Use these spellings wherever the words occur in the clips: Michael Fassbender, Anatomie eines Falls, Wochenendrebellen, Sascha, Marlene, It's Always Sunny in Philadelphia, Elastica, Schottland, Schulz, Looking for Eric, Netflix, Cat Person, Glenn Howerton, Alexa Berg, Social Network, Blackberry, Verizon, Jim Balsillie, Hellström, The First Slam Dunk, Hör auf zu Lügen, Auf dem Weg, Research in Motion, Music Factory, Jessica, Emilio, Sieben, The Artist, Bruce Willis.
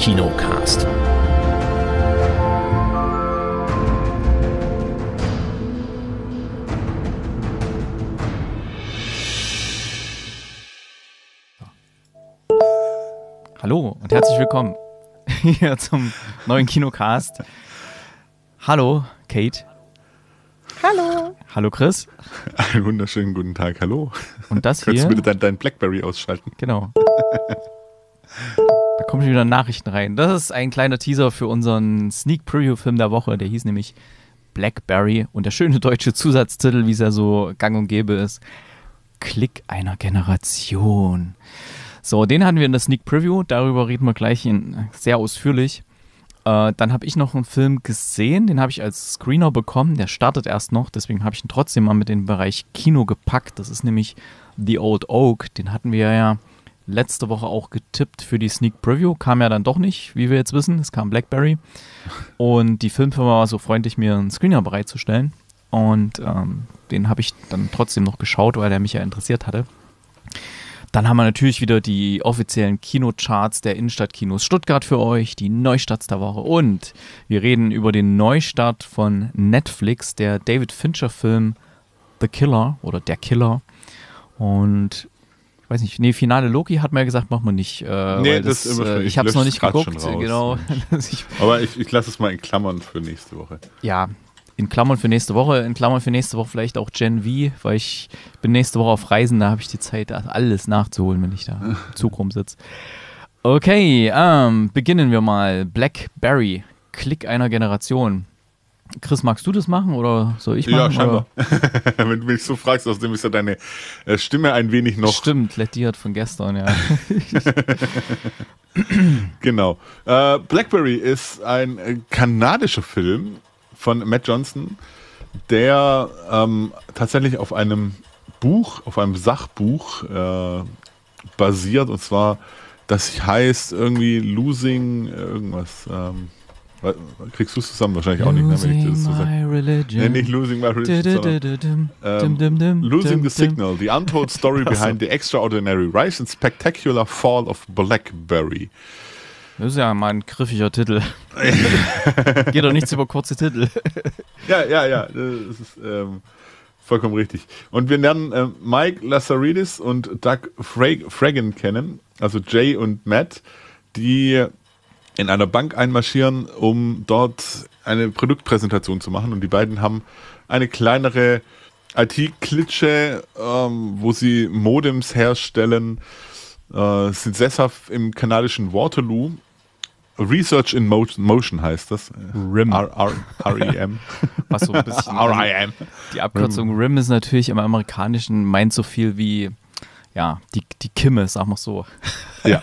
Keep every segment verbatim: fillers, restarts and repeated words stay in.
Kinocast. Hallo und herzlich willkommen hier zum neuen Kinocast. Hallo, Kate. Hallo. Hallo, Chris. Einen wunderschönen guten Tag, hallo. Und das hier... Kannst du bitte dein, dein Blackberry ausschalten? Genau. Da kommen schon wieder Nachrichten rein. Das ist ein kleiner Teaser für unseren Sneak-Preview-Film der Woche. Der hieß nämlich Blackberry. Und der schöne deutsche Zusatztitel, wie es ja so gang und gäbe ist, Klick einer Generation. So, den hatten wir in der Sneak-Preview. Darüber reden wir gleich in, sehr ausführlich. Äh, dann habe ich noch einen Film gesehen, den habe ich als Screener bekommen, der startet erst noch, deswegen habe ich ihn trotzdem mal mit in den Bereich Kino gepackt. Das ist nämlich The Old Oak, den hatten wir ja letzte Woche auch getippt für die Sneak Preview, kam ja dann doch nicht, wie wir jetzt wissen, es kam Blackberry und die Filmfirma war so freundlich, mir einen Screener bereitzustellen und ähm, den habe ich dann trotzdem noch geschaut, weil der mich ja interessiert hatte. Dann haben wir natürlich wieder die offiziellen Kinocharts der Innenstadtkinos Stuttgart für euch, die Neustarts der Woche. Und wir reden über den Neustart von Netflix, der David Fincher-Film The Killer oder Der Killer. Und ich weiß nicht, nee, finale Loki hat man ja gesagt, machen wir nicht. Äh, nee, das, das äh, ich, ich habe es noch nicht geguckt. Genau. Aber ich, ich lasse es mal in Klammern für nächste Woche. Ja. In Klammern für nächste Woche, in Klammern für nächste Woche vielleicht auch Gen V, weil ich bin nächste Woche auf Reisen, da habe ich die Zeit, alles nachzuholen, wenn ich da im Zug rumsitze. Okay, ähm, beginnen wir mal. Blackberry, Klick einer Generation. Chris, magst du das machen oder soll ich machen? Ja, scheinbar. Wenn du mich so fragst, außerdem ist ja deine Stimme ein wenig noch... Stimmt, lädiert von gestern, ja. Genau. Äh, Blackberry ist ein kanadischer Film von Matt Johnson, der ähm, tatsächlich auf einem Buch, auf einem Sachbuch äh, basiert, und zwar, das heißt irgendwie Losing irgendwas. Ähm, kriegst du es zusammen wahrscheinlich auch nicht, ne, wenn ich das so sage. Nee, nicht Losing My Religion, sondern Losing the Signal, The Untold Story Behind the Extraordinary Rise and Spectacular Fall of Blackberry. Das ist ja mal ein griffiger Titel. Geht doch nichts über kurze Titel. Ja, ja, ja. Das ist ähm, vollkommen richtig. Und wir lernen äh, Mike Lazaridis und Doug Fregin kennen, also Jay und Matt, die in einer Bank einmarschieren, um dort eine Produktpräsentation zu machen. Und die beiden haben eine kleinere I T-Klitsche, ähm, wo sie Modems herstellen, äh, sind sesshaft im kanadischen Waterloo. Research in Motion heißt das. R I M. R I M. Was so ein bisschen. R I M. Die Abkürzung R I M ist natürlich im Amerikanischen, meint so viel wie, ja, die, die Kimme, sag mal so. Ja.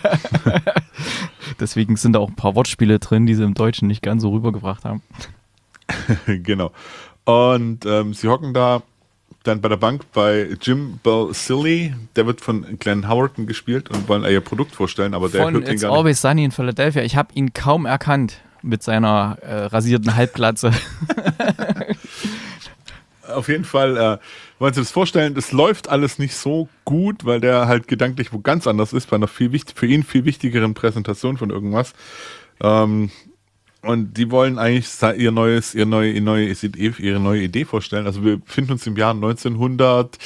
Deswegen sind da auch ein paar Wortspiele drin, die sie im Deutschen nicht ganz so rübergebracht haben. Genau. Und ähm, sie hocken da dann bei der Bank bei Jim Balsillie, der wird von Glenn Howerton gespielt, und wollen ihr Produkt vorstellen, aber der hört ihn gar nicht. Von It's Always Sunny in Philadelphia. Ich habe ihn kaum erkannt mit seiner äh, rasierten Halbglatze. Auf jeden Fall äh, wollen Sie das vorstellen, das läuft alles nicht so gut, weil der halt gedanklich wo ganz anders ist, bei einer viel wichtig, für ihn viel wichtigeren Präsentation von irgendwas. Ähm, Und die wollen eigentlich ihr neues, ihr neue, ihr neue, ihre neue Idee vorstellen. Also wir befinden uns im Jahr neunzehnhundert...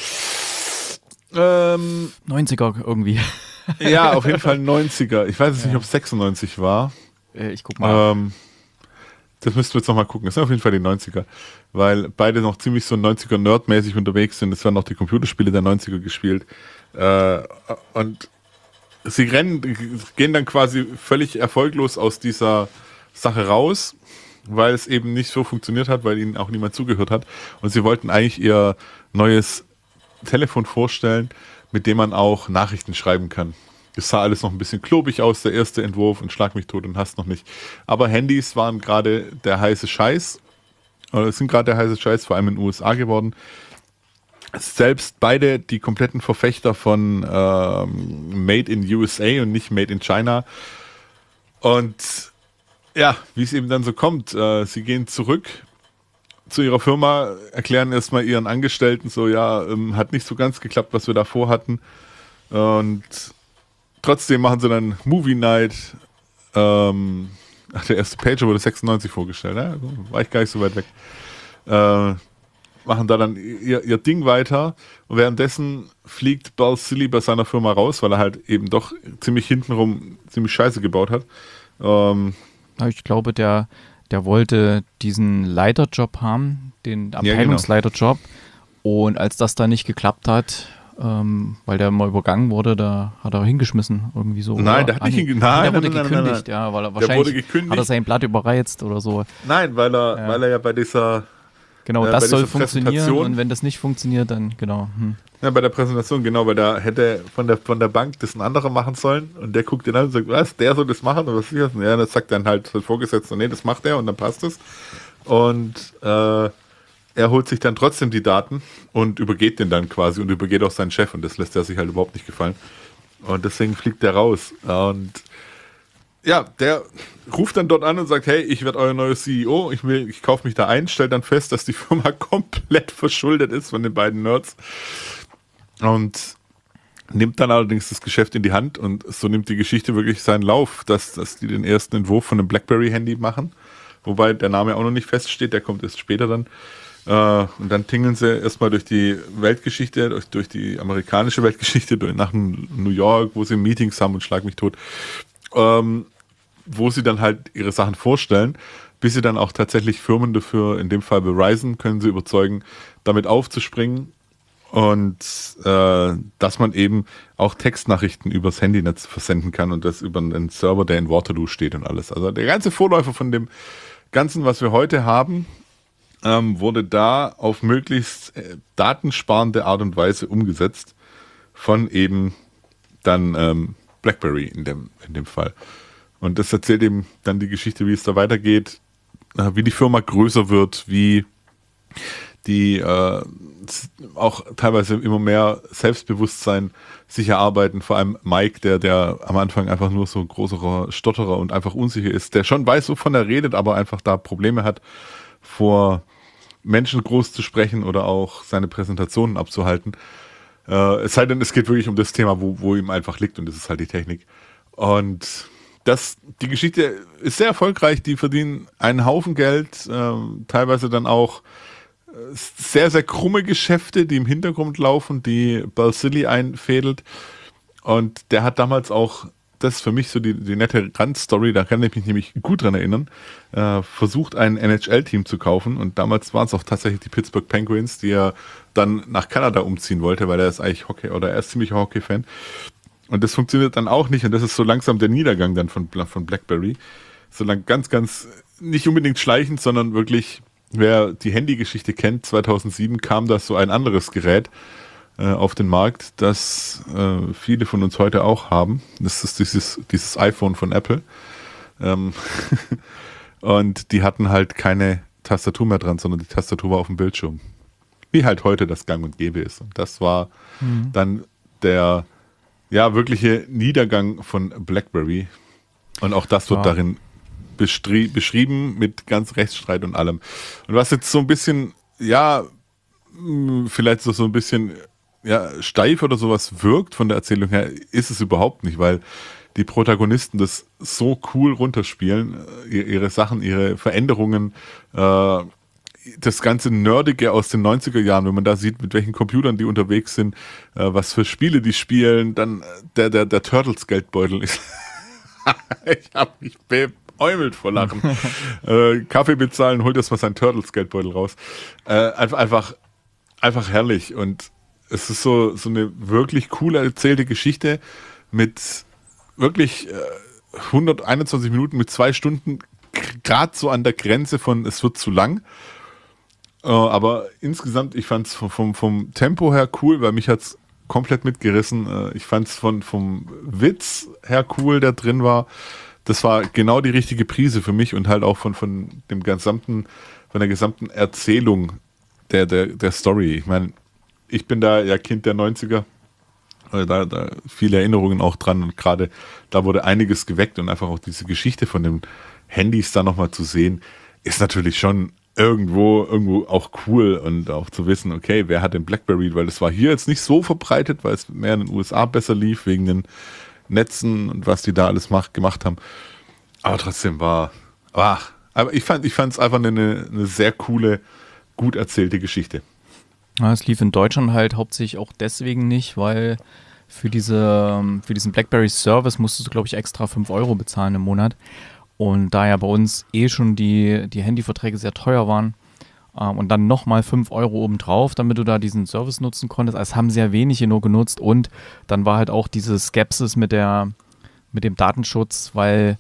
Ähm, neunziger irgendwie. Ja, auf jeden Fall neunziger. Ich weiß jetzt ja nicht, ob es sechsundneunzig war. Ich guck mal. Ähm, das müssten wir jetzt nochmal gucken. Das sind auf jeden Fall die neunziger. Weil beide noch ziemlich so neunziger-Nerd-mäßig unterwegs sind. Es werden auch die Computerspiele der neunziger gespielt. Äh, und sie rennen, gehen dann quasi völlig erfolglos aus dieser Sache raus, weil es eben nicht so funktioniert hat, weil ihnen auch niemand zugehört hat. Und sie wollten eigentlich ihr neues Telefon vorstellen, mit dem man auch Nachrichten schreiben kann. Es sah alles noch ein bisschen klobig aus, der erste Entwurf, und Schlag mich tot und hast noch nicht. Aber Handys waren gerade der heiße Scheiß, oder sind gerade der heiße Scheiß, vor allem in den U S A geworden. Selbst beide die kompletten Verfechter von ähm, Made in U S A und nicht Made in China. Und ja, wie es eben dann so kommt, äh, sie gehen zurück zu ihrer Firma, erklären erstmal ihren Angestellten so, ja, ähm, hat nicht so ganz geklappt, was wir da vorhatten. Und trotzdem machen sie dann Movie Night, Ähm, ach, der erste Page wurde sechsundneunzig vorgestellt, ne? War ich gar nicht so weit weg. Äh, machen da dann ihr, ihr Ding weiter und währenddessen fliegt Balsillie bei seiner Firma raus, weil er halt eben doch ziemlich hintenrum ziemlich scheiße gebaut hat. Ähm, ich glaube, der, der wollte diesen Leiterjob haben, den Abteilungsleiterjob. Ja, genau. Und als das da nicht geklappt hat, ähm, weil der mal übergangen wurde, da hat er hingeschmissen irgendwie so. Nein, der hat nicht hingeschmissen. Der wurde gekündigt, ja, weil er wahrscheinlich hat er sein Blatt überreizt oder so. Nein, weil er, ja. weil er ja bei dieser Genau, ja, das soll funktionieren und wenn das nicht funktioniert, dann genau. Hm. Ja, bei der Präsentation, genau, weil da hätte von der, von der Bank das ein anderer machen sollen und der guckt ihn an und sagt, was, der soll das machen? Und was ist das? Ja, das sagt dann halt sein Vorgesetzter, nee, das macht er und dann passt es. Und äh, er holt sich dann trotzdem die Daten und übergeht den dann quasi und übergeht auch seinen Chef und das lässt er sich halt überhaupt nicht gefallen. Und deswegen fliegt der raus und ja, der ruft dann dort an und sagt, hey, ich werde euer neuer C E O, ich will, ich kaufe mich da ein, stellt dann fest, dass die Firma komplett verschuldet ist von den beiden Nerds und nimmt dann allerdings das Geschäft in die Hand und so nimmt die Geschichte wirklich seinen Lauf, dass, dass die den ersten Entwurf von einem Blackberry-Handy machen, wobei der Name auch noch nicht feststeht, der kommt erst später dann und dann tingeln sie erstmal durch die Weltgeschichte, durch, durch die amerikanische Weltgeschichte, durch, nach New York, wo sie Meetings haben und schlag mich tot. Ähm, wo sie dann halt ihre Sachen vorstellen, bis sie dann auch tatsächlich Firmen dafür, in dem Fall Verizon, können sie überzeugen, damit aufzuspringen und äh, dass man eben auch Textnachrichten übers Handynetz versenden kann und das über einen Server, der in Waterloo steht und alles. Also der ganze Vorläufer von dem Ganzen, was wir heute haben, ähm, wurde da auf möglichst äh, datensparende Art und Weise umgesetzt von eben dann ähm, Blackberry in dem, in dem Fall. Und das erzählt eben dann die Geschichte, wie es da weitergeht, wie die Firma größer wird, wie die äh, auch teilweise immer mehr Selbstbewusstsein sich erarbeiten. Vor allem Mike, der, der am Anfang einfach nur so ein großer Stotterer und einfach unsicher ist, der schon weiß, wovon er redet, aber einfach da Probleme hat, vor Menschen groß zu sprechen oder auch seine Präsentationen abzuhalten. Äh, es sei denn, es geht wirklich um das Thema, wo, wo ihm einfach liegt und das ist halt die Technik. Und das, die Geschichte ist sehr erfolgreich, die verdienen einen Haufen Geld, äh, teilweise dann auch sehr, sehr krumme Geschäfte, die im Hintergrund laufen, die Balsillie einfädelt. Und der hat damals auch, das ist für mich so die, die nette Randstory, da kann ich mich nämlich gut dran erinnern, äh, versucht ein N H L-Team zu kaufen und damals waren es auch tatsächlich die Pittsburgh Penguins, die er dann nach Kanada umziehen wollte, weil er ist eigentlich Hockey oder er ist ziemlicher Hockey-Fan und das funktioniert dann auch nicht und das ist so langsam der Niedergang dann von, von Blackberry, so lang ganz, ganz, nicht unbedingt schleichend, sondern wirklich, wer die Handygeschichte kennt, zweitausendsieben kam da so ein anderes Gerät auf den Markt, das äh, viele von uns heute auch haben. Das ist dieses, dieses iPhone von Apple. Ähm und die hatten halt keine Tastatur mehr dran, sondern die Tastatur war auf dem Bildschirm. Wie halt heute das Gang und Gäbe ist. Und das war mhm. dann der ja, wirkliche Niedergang von BlackBerry. Und auch das wird ja. darin beschrieben mit ganz Rechtsstreit und allem. Und was jetzt so ein bisschen, ja, vielleicht so ein bisschen ja, steif oder sowas wirkt von der Erzählung her, ist es überhaupt nicht, weil die Protagonisten das so cool runterspielen, ihre Sachen, ihre Veränderungen, äh, das ganze Nerdige aus den neunziger Jahren, wenn man da sieht, mit welchen Computern die unterwegs sind, äh, was für Spiele die spielen, dann der, der, der Turtles-Geldbeutel ist. Ich habe mich beäumelt vor Lachen. äh, Kaffee bezahlen, holt erstmal sein Turtles-Geldbeutel raus. Äh, einfach, einfach Einfach herrlich und es ist so, so eine wirklich cool erzählte Geschichte mit wirklich äh, hunderteinundzwanzig Minuten, mit zwei Stunden gerade so an der Grenze von es wird zu lang. Äh, aber insgesamt, ich fand es vom, vom, vom Tempo her cool, weil mich hat es komplett mitgerissen. Äh, ich fand es von, vom Witz her cool, der drin war. Das war genau die richtige Prise für mich und halt auch von, von, dem gesamten, von der gesamten Erzählung Der, der, der Story. Ich meine, ich bin da ja Kind der neunziger, da, da viele Erinnerungen auch dran und gerade da wurde einiges geweckt und einfach auch diese Geschichte von den Handys da nochmal zu sehen, ist natürlich schon irgendwo, irgendwo auch cool und auch zu wissen, okay, wer hat den Blackberry, weil das war hier jetzt nicht so verbreitet, weil es mehr in den U S A besser lief, wegen den Netzen und was die da alles macht, gemacht haben. Aber trotzdem war, ach, aber ich fand, ich fand es einfach eine, eine sehr coole, gut erzählte Geschichte. Ja, es lief in Deutschland halt hauptsächlich auch deswegen nicht, weil für, diese, für diesen Blackberry-Service musstest du, glaube ich, extra fünf Euro bezahlen im Monat. Und da ja bei uns eh schon die, die Handyverträge sehr teuer waren, ähm, und dann nochmal fünf Euro obendrauf, damit du da diesen Service nutzen konntest. Also haben sehr wenige nur genutzt. Und dann war halt auch diese Skepsis mit, der, mit dem Datenschutz, weil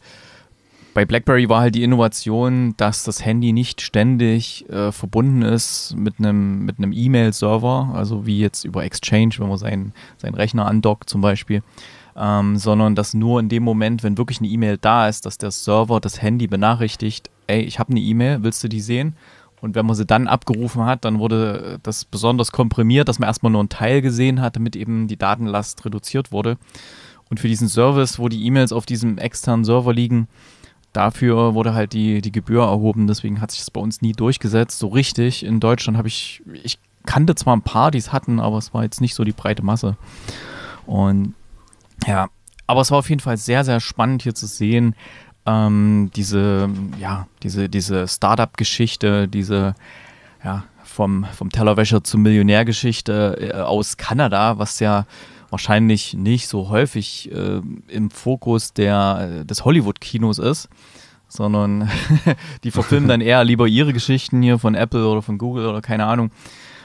bei BlackBerry war halt die Innovation, dass das Handy nicht ständig äh, verbunden ist mit einem mit einem E-Mail-Server, also wie jetzt über Exchange, wenn man seinen, seinen Rechner andockt zum Beispiel, ähm, sondern dass nur in dem Moment, wenn wirklich eine E-Mail da ist, dass der Server das Handy benachrichtigt, ey, ich habe eine E-Mail, willst du die sehen? Und wenn man sie dann abgerufen hat, dann wurde das besonders komprimiert, dass man erstmal nur einen Teil gesehen hat, damit eben die Datenlast reduziert wurde. Und für diesen Service, wo die E-Mails auf diesem externen Server liegen, dafür wurde halt die, die Gebühr erhoben, deswegen hat sich das bei uns nie durchgesetzt. So richtig, in Deutschland habe ich, ich kannte zwar ein paar, die es hatten, aber es war jetzt nicht so die breite Masse. Und ja, aber es war auf jeden Fall sehr, sehr spannend hier zu sehen, ähm, diese, ja, diese, diese Startup-Geschichte, diese, ja, vom, vom Tellerwäscher zum Millionär-Geschichte aus Kanada, was ja wahrscheinlich nicht so häufig äh, im Fokus der, des Hollywood-Kinos ist, sondern die verfilmen dann eher lieber ihre Geschichten hier von Apple oder von Google oder keine Ahnung.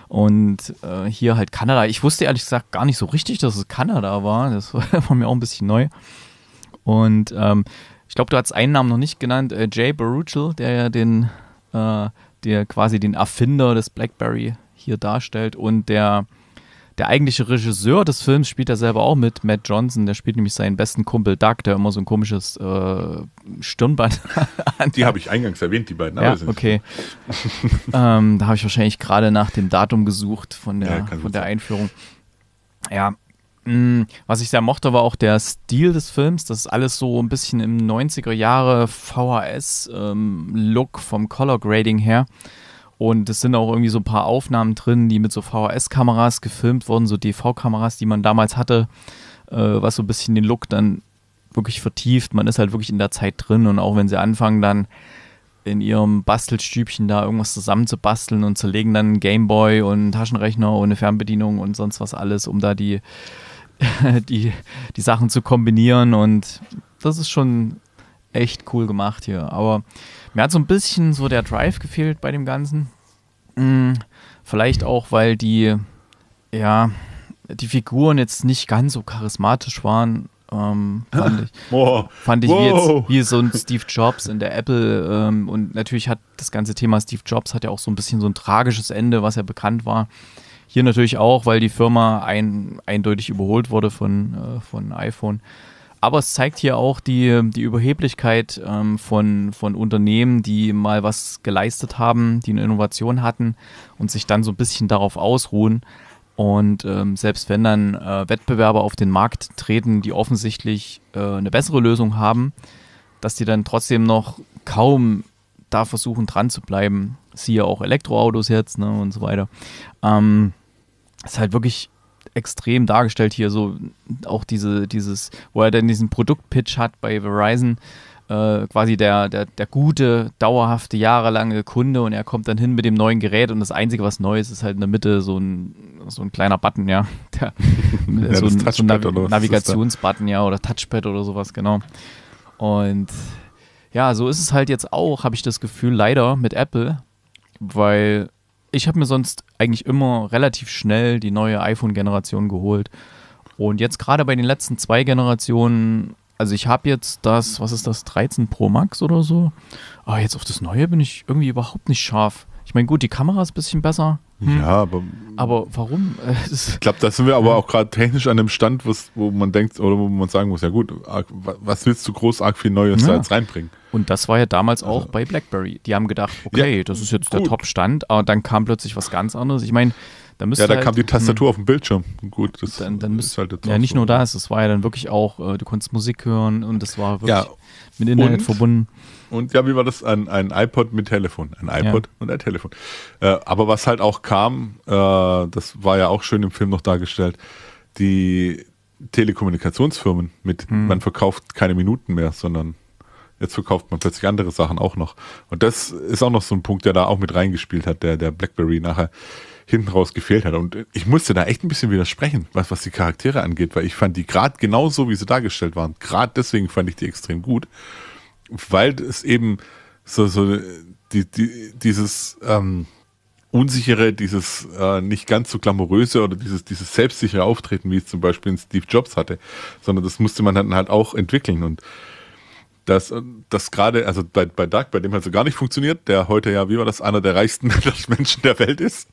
Und äh, hier halt Kanada. Ich wusste ehrlich gesagt gar nicht so richtig, dass es Kanada war. Das war mir auch ein bisschen neu. Und ähm, ich glaube, du hast einen Namen noch nicht genannt. Äh, Jay Baruchel, der ja den, äh, der quasi den Erfinder des BlackBerry hier darstellt, und der Der eigentliche Regisseur des Films spielt da selber auch mit, Matt Johnson, der spielt nämlich seinen besten Kumpel Doug, der immer so ein komisches äh, Stirnband hat. Die habe ich eingangs erwähnt, die beiden. Ja, okay. ähm, da habe ich wahrscheinlich gerade nach dem Datum gesucht von der, ja, von der Einführung. Ja, mh, was ich sehr mochte, war auch der Stil des Films. Das ist alles so ein bisschen im neunziger Jahre V H S-Look ähm, vom Color Grading her. Und es sind auch irgendwie so ein paar Aufnahmen drin, die mit so V H S-Kameras gefilmt wurden, so D V-Kameras, die man damals hatte, äh, was so ein bisschen den Look dann wirklich vertieft. Man ist halt wirklich in der Zeit drin, und auch wenn sie anfangen, dann in ihrem Bastelstübchen da irgendwas zusammenzubasteln und zerlegen dann einen Gameboy und einen Taschenrechner und eine Fernbedienung und sonst was alles, um da die, die, die Sachen zu kombinieren, und das ist schon echt cool gemacht hier. Aber mir hat so ein bisschen so der Drive gefehlt bei dem Ganzen. Hm, vielleicht auch, weil die, ja, die Figuren jetzt nicht ganz so charismatisch waren. Ähm, fand ich, wow. fand ich wow. wie, jetzt, wie so ein Steve Jobs in der Apple. Ähm, und natürlich hat das ganze Thema Steve Jobs hat ja auch so ein bisschen so ein tragisches Ende, was ja bekannt war. Hier natürlich auch, weil die Firma ein, eindeutig überholt wurde von, äh, von iPhone. Aber es zeigt hier auch die, die Überheblichkeit ähm, von, von Unternehmen, die mal was geleistet haben, die eine Innovation hatten und sich dann so ein bisschen darauf ausruhen. Und ähm, selbst wenn dann äh, Wettbewerber auf den Markt treten, die offensichtlich äh, eine bessere Lösung haben, dass die dann trotzdem noch kaum da versuchen, dran zu bleiben. Siehe auch Elektroautos jetzt, ne, und so weiter. Ähm, ist halt wirklich extrem dargestellt hier, so auch diese, dieses, wo er dann diesen Produktpitch hat bei Verizon, äh, quasi der, der, der gute, dauerhafte, jahrelange Kunde, und er kommt dann hin mit dem neuen Gerät, und das Einzige, was neu ist, ist halt in der Mitte so ein, so ein kleiner Button, ja, der, ja so ein, so ein Navi- oder Navigationsbutton, ja, oder Touchpad oder sowas, genau. Und ja, so ist es halt jetzt auch, habe ich das Gefühl, leider mit Apple, weil ich habe mir sonst eigentlich immer relativ schnell die neue iPhone-Generation geholt. Und jetzt gerade bei den letzten zwei Generationen, also ich habe jetzt das, was ist das, dreizehn Pro Max oder so. Aber jetzt auf das Neue bin ich irgendwie überhaupt nicht scharf. Ich meine, gut, die Kamera ist ein bisschen besser. Hm. Ja, aber... Aber warum? Ich glaube, da sind wir aber auch gerade technisch an einem Stand, wo man denkt, oder wo man sagen muss, ja gut, was willst du großartig viel Neues da ja. jetzt reinbringen? Und das war ja damals auch also. bei BlackBerry. Die haben gedacht, okay, ja, das ist jetzt gut. Der Top-Stand, aber dann kam plötzlich was ganz anderes. Ich meine, da müsste Ja, da halt, kam die Tastatur mh, auf dem Bildschirm. Gut, das dann, dann müsst, ist halt jetzt Ja, nicht so. nur das, es war ja dann wirklich auch, du konntest Musik hören, und das war wirklich ja. mit Internet und, verbunden. Und ja, wie war das? Ein, ein iPod mit Telefon. Ein iPod ja. und ein Telefon. Äh, aber was halt auch kam, äh, das war ja auch schön im Film noch dargestellt, die Telekommunikationsfirmen mit, hm. man verkauft keine Minuten mehr, sondern Jetzt verkauft man plötzlich andere Sachen auch noch. Und das ist auch noch so ein Punkt, der da auch mit reingespielt hat, der, der Blackberry nachher hinten raus gefehlt hat. Und ich musste da echt ein bisschen widersprechen, was, was die Charaktere angeht, weil ich fand die gerade genauso, wie sie dargestellt waren. Gerade deswegen fand ich die extrem gut, weil es eben so, so die, die, dieses ähm, unsichere, dieses äh, nicht ganz so glamouröse oder dieses, dieses selbstsichere Auftreten, wie es zum Beispiel in Steve Jobs hatte, sondern das musste man dann halt auch entwickeln. Und dass das gerade, also bei, bei Doug, bei dem hat es so gar nicht funktioniert, der heute ja, wie war das, einer der reichsten Menschen der Welt ist,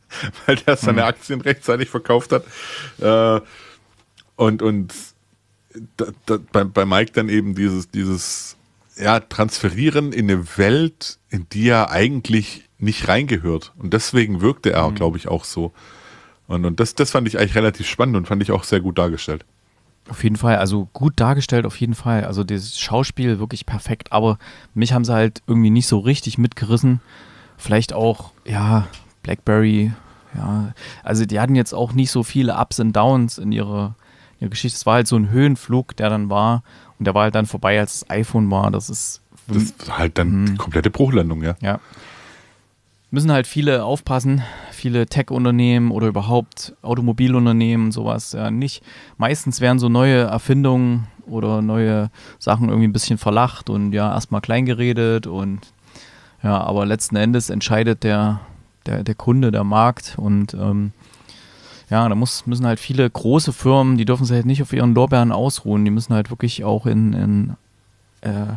weil der seine mhm. Aktien rechtzeitig verkauft hat. Äh, und und da, da, bei, bei Mike dann eben dieses, dieses ja, Transferieren in eine Welt, in die er eigentlich nicht reingehört. Und deswegen wirkte er, mhm. glaube ich, auch so. Und, und das, das fand ich eigentlich relativ spannend und fand ich auch sehr gut dargestellt. Auf jeden Fall, also gut dargestellt, auf jeden Fall. Also das Schauspiel wirklich perfekt, aber mich haben sie halt irgendwie nicht so richtig mitgerissen. Vielleicht auch, ja, Blackberry, ja. Also die hatten jetzt auch nicht so viele Ups und Downs in ihrer, ihrer Geschichte. Es war halt so ein Höhenflug, der dann war und der war halt dann vorbei, als das iPhone war. Das ist, das ist halt dann die komplette Bruchlandung, ja. Ja. Müssen halt viele aufpassen, viele Tech-Unternehmen oder überhaupt Automobilunternehmen und sowas ja nicht. Meistens werden so neue Erfindungen oder neue Sachen irgendwie ein bisschen verlacht und ja, erstmal kleingeredet und ja, aber letzten Endes entscheidet der, der, der Kunde, der Markt und ähm, ja, da muss, müssen halt viele große Firmen, die dürfen sich halt nicht auf ihren Lorbeeren ausruhen, die müssen halt wirklich auch in, in äh,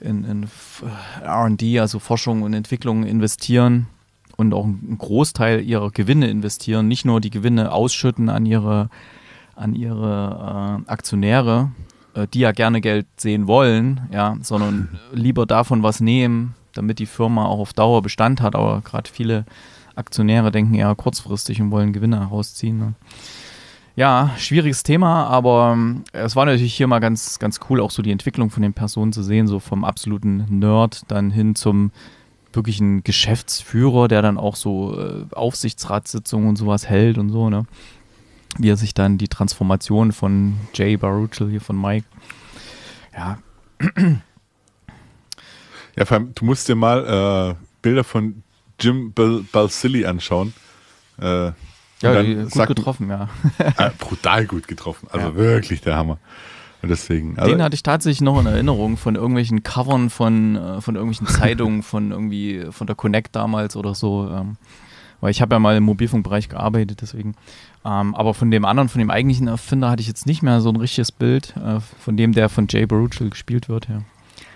in, in R und D, also Forschung und Entwicklung investieren und auch einen Großteil ihrer Gewinne investieren, nicht nur die Gewinne ausschütten an ihre, an ihre äh, Aktionäre, äh, die ja gerne Geld sehen wollen, ja, sondern lieber davon was nehmen, damit die Firma auch auf Dauer Bestand hat, aber gerade viele Aktionäre denken eher kurzfristig und wollen Gewinne herausziehen, ne? Ja, schwieriges Thema, aber es war natürlich hier mal ganz, ganz cool, auch so die Entwicklung von den Personen zu sehen, so vom absoluten Nerd dann hin zum wirklichen Geschäftsführer, der dann auch so äh, Aufsichtsratssitzungen und sowas hält und so, ne? Wie er sich dann die Transformation von Jay Baruchel hier von Mike, ja. Ja, vor allem, du musst dir mal äh, Bilder von Jim Balsillie anschauen, äh, ja, gut sagt, getroffen, ja. äh, brutal gut getroffen, also ja. Wirklich der Hammer. Und deswegen, also den hatte ich tatsächlich noch in Erinnerung von irgendwelchen Covern von, von irgendwelchen Zeitungen, von irgendwie von der Connect damals oder so, ähm, weil ich habe ja mal im Mobilfunkbereich gearbeitet, deswegen. Ähm, aber von dem anderen, von dem eigentlichen Erfinder hatte ich jetzt nicht mehr so ein richtiges Bild, äh, von dem, der von Jay Baruchel gespielt wird. Ja.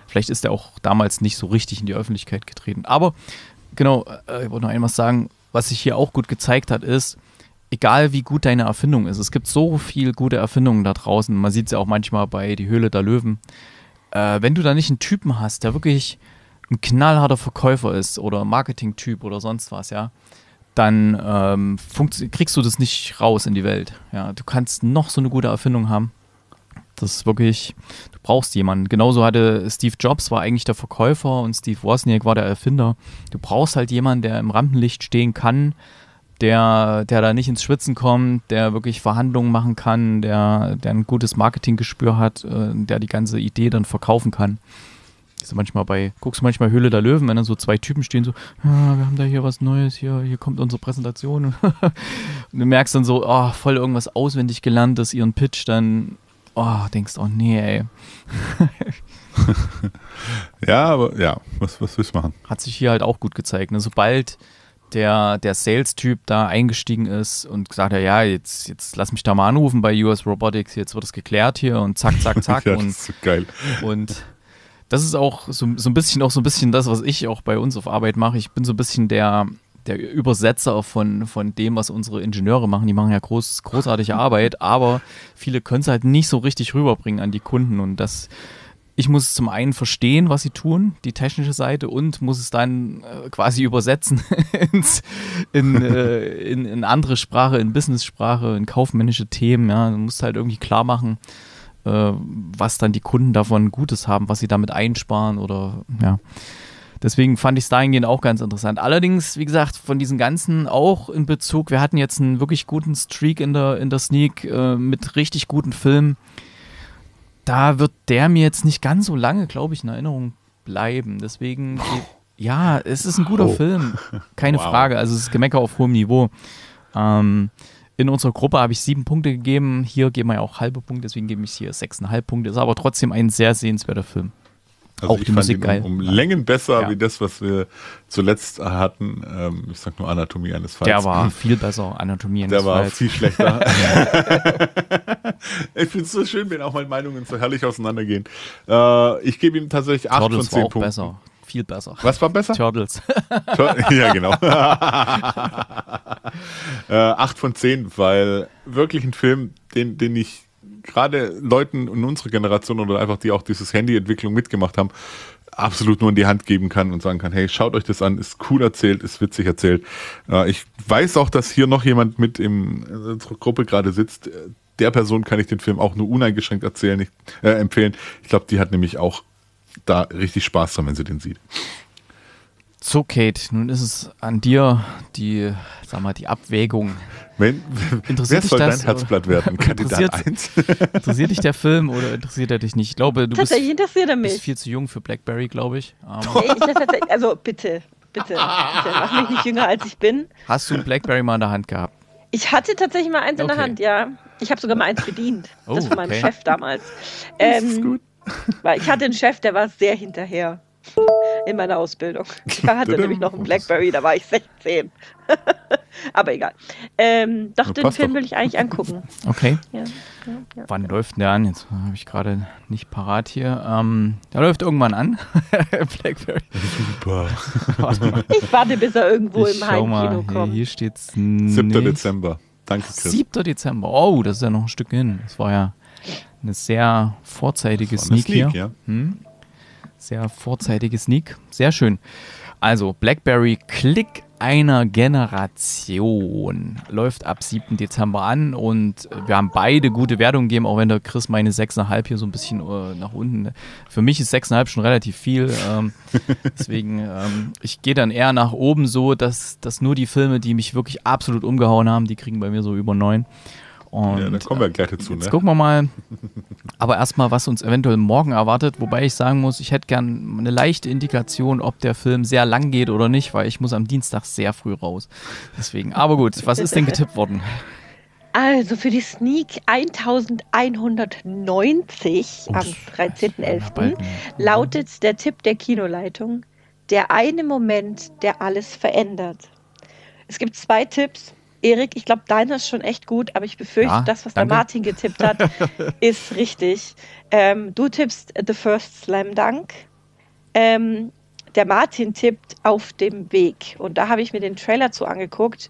Vielleicht ist er auch damals nicht so richtig in die Öffentlichkeit getreten. Aber genau, äh, ich wollte noch einmal sagen, was sich hier auch gut gezeigt hat, ist, egal wie gut deine Erfindung ist, es gibt so viel gute Erfindungen da draußen, man sieht es ja auch manchmal bei Die Höhle der Löwen, äh, wenn du da nicht einen Typen hast, der wirklich ein knallharter Verkäufer ist oder Marketing-Typ oder sonst was, ja, dann ähm, funkt- kriegst du das nicht raus in die Welt. Ja, du kannst noch so eine gute Erfindung haben, das ist wirklich, du brauchst jemanden. Genauso hatte Steve Jobs, war eigentlich der Verkäufer und Steve Wozniak war der Erfinder. Du brauchst halt jemanden, der im Rampenlicht stehen kann, Der, der da nicht ins Schwitzen kommt, der wirklich Verhandlungen machen kann, der, der ein gutes Marketinggespür hat, äh, der die ganze Idee dann verkaufen kann. Also manchmal bei, guckst du manchmal Höhle der Löwen, wenn dann so zwei Typen stehen, so, ja, wir haben da hier was Neues, hier, hier kommt unsere Präsentation. Und du merkst dann so, oh, voll irgendwas auswendig gelernt, dass ihren Pitch dann, oh, denkst, oh nee, ey. Ja, aber ja, was, was willst du machen? Hat sich hier halt auch gut gezeigt, ne? Sobald der, der Sales-Typ da eingestiegen ist und gesagt hat, ja, jetzt, jetzt lass mich da mal anrufen bei U S Robotics, jetzt wird es geklärt hier und zack, zack, zack. Ja, und das ist so geil. Und das ist auch so, so ein bisschen auch so ein bisschen das, was ich auch bei uns auf Arbeit mache. Ich bin so ein bisschen der, der Übersetzer von, von dem, was unsere Ingenieure machen. Die machen ja groß, großartige Arbeit, aber viele können es halt nicht so richtig rüberbringen an die Kunden und das. Ich muss zum einen verstehen, was sie tun, die technische Seite, und muss es dann äh, quasi übersetzen ins, in, äh, in, in andere Sprache, in Business-Sprache, in kaufmännische Themen. Ja. Du musst halt irgendwie klar machen, äh, was dann die Kunden davon Gutes haben, was sie damit einsparen oder ja. Deswegen fand ich es dahingehend auch ganz interessant. Allerdings, wie gesagt, von diesen ganzen auch in Bezug, wir hatten jetzt einen wirklich guten Streak in der, in der Sneak äh, mit richtig guten Filmen. da wird der mir jetzt nicht ganz so lange, glaube ich, in Erinnerung bleiben. Deswegen, ja, es ist ein guter oh. Film, keine wow. Frage. Also es ist Gemecker auf hohem Niveau. Ähm, in unserer Gruppe habe ich sieben Punkte gegeben. Hier geben wir ja auch halbe Punkte, deswegen gebe ich hier sechseinhalb Punkte. Ist aber trotzdem ein sehr sehenswerter Film. Also auch ich die fand Musik geil. Um, um Längen besser ja. wie das, was wir zuletzt hatten. Ähm, ich sag nur Anatomie eines Falls. Der war viel besser, Anatomie eines Falls. Der war Falls. viel schlechter. Ich finde es so schön, wenn auch meine Meinungen so herrlich auseinandergehen. Äh, ich gebe ihm tatsächlich acht Turtles von zehn Punkten. Besser. Viel besser. Was war besser? Turtles. Tur ja, genau. äh, acht von zehn, weil wirklich ein Film, den, den ich gerade Leuten in unserer Generation oder einfach die auch dieses Handy-Entwicklung mitgemacht haben, absolut nur in die Hand geben kann und sagen kann, hey, schaut euch das an, ist cool erzählt, ist witzig erzählt. Ich weiß auch, dass hier noch jemand mit in unserer Gruppe gerade sitzt. Der Person kann ich den Film auch nur uneingeschränkt erzählen, nicht, äh, empfehlen. Ich glaube, die hat nämlich auch da richtig Spaß dran, wenn sie den sieht. So, Kate, nun ist es an dir, die, sag mal, die Abwägung. Wenn, interessiert wer soll dich das, dein Herzblatt werden? Kandidat eins? Interessiert dich der Film oder interessiert er dich nicht? Ich glaube, du bist, interessiert er mich. bist viel zu jung für Blackberry, glaube ich. Um, nee, ich also bitte, bitte, bitte, mach mich nicht jünger, als ich bin. Hast du ein Blackberry mal in der Hand gehabt? Ich hatte tatsächlich mal eins okay. in der Hand, ja. Ich habe sogar mal eins bedient. Oh, das von meinem okay. Chef damals. Das ähm, ist gut. Weil ich hatte einen Chef, der war sehr hinterher. In meiner Ausbildung. Ich hatte nämlich noch einen Blackberry, da war ich sechzehn. Aber egal. Ähm, doch, den Film will ich eigentlich angucken. Okay. Ja, ja, ja. Wann läuft denn der an? Jetzt habe ich gerade nicht parat hier. Ähm, der läuft irgendwann an. Blackberry. Super. Warte, ich warte, bis er irgendwo ich im Heimkino kommt. Hier steht es siebter Dezember. Danke, Chris. siebter Dezember. Oh, das ist ja noch ein Stück hin. Das war ja eine sehr vorzeitige eine Sneak, Sneak hier. Ja. Hm? Sehr vorzeitige Sneak. Sehr schön. Also, Blackberry, Klick einer Generation. Läuft ab siebten Dezember an und wir haben beide gute Wertungen gegeben, auch wenn der Chris meine sechs Komma fünf hier so ein bisschen äh, nach unten. Für mich ist sechs Komma fünf schon relativ viel. Ähm, deswegen, ähm, ich gehe dann eher nach oben so, dass, dass nur die Filme, die mich wirklich absolut umgehauen haben, die kriegen bei mir so über neun. Und ja, da kommen wir gleich dazu. Jetzt ne? gucken wir mal, aber erstmal, was uns eventuell morgen erwartet, wobei ich sagen muss, ich hätte gern eine leichte Indikation, ob der Film sehr lang geht oder nicht, weil ich muss am Dienstag sehr früh raus. Deswegen, aber gut, was ist denn getippt worden? Also für die Sneak elfhundertneunzig Uff, am dreizehnten elften lautet der Tipp der Kinoleitung, der eine Moment, der alles verändert. Es gibt zwei Tipps. Erik, ich glaube, deiner ist schon echt gut, aber ich befürchte, ja, das, was danke. der Martin getippt hat, ist richtig. Ähm, du tippst The First Slam Dunk. Ähm, der Martin tippt Auf dem Weg. Und da habe ich mir den Trailer zu angeguckt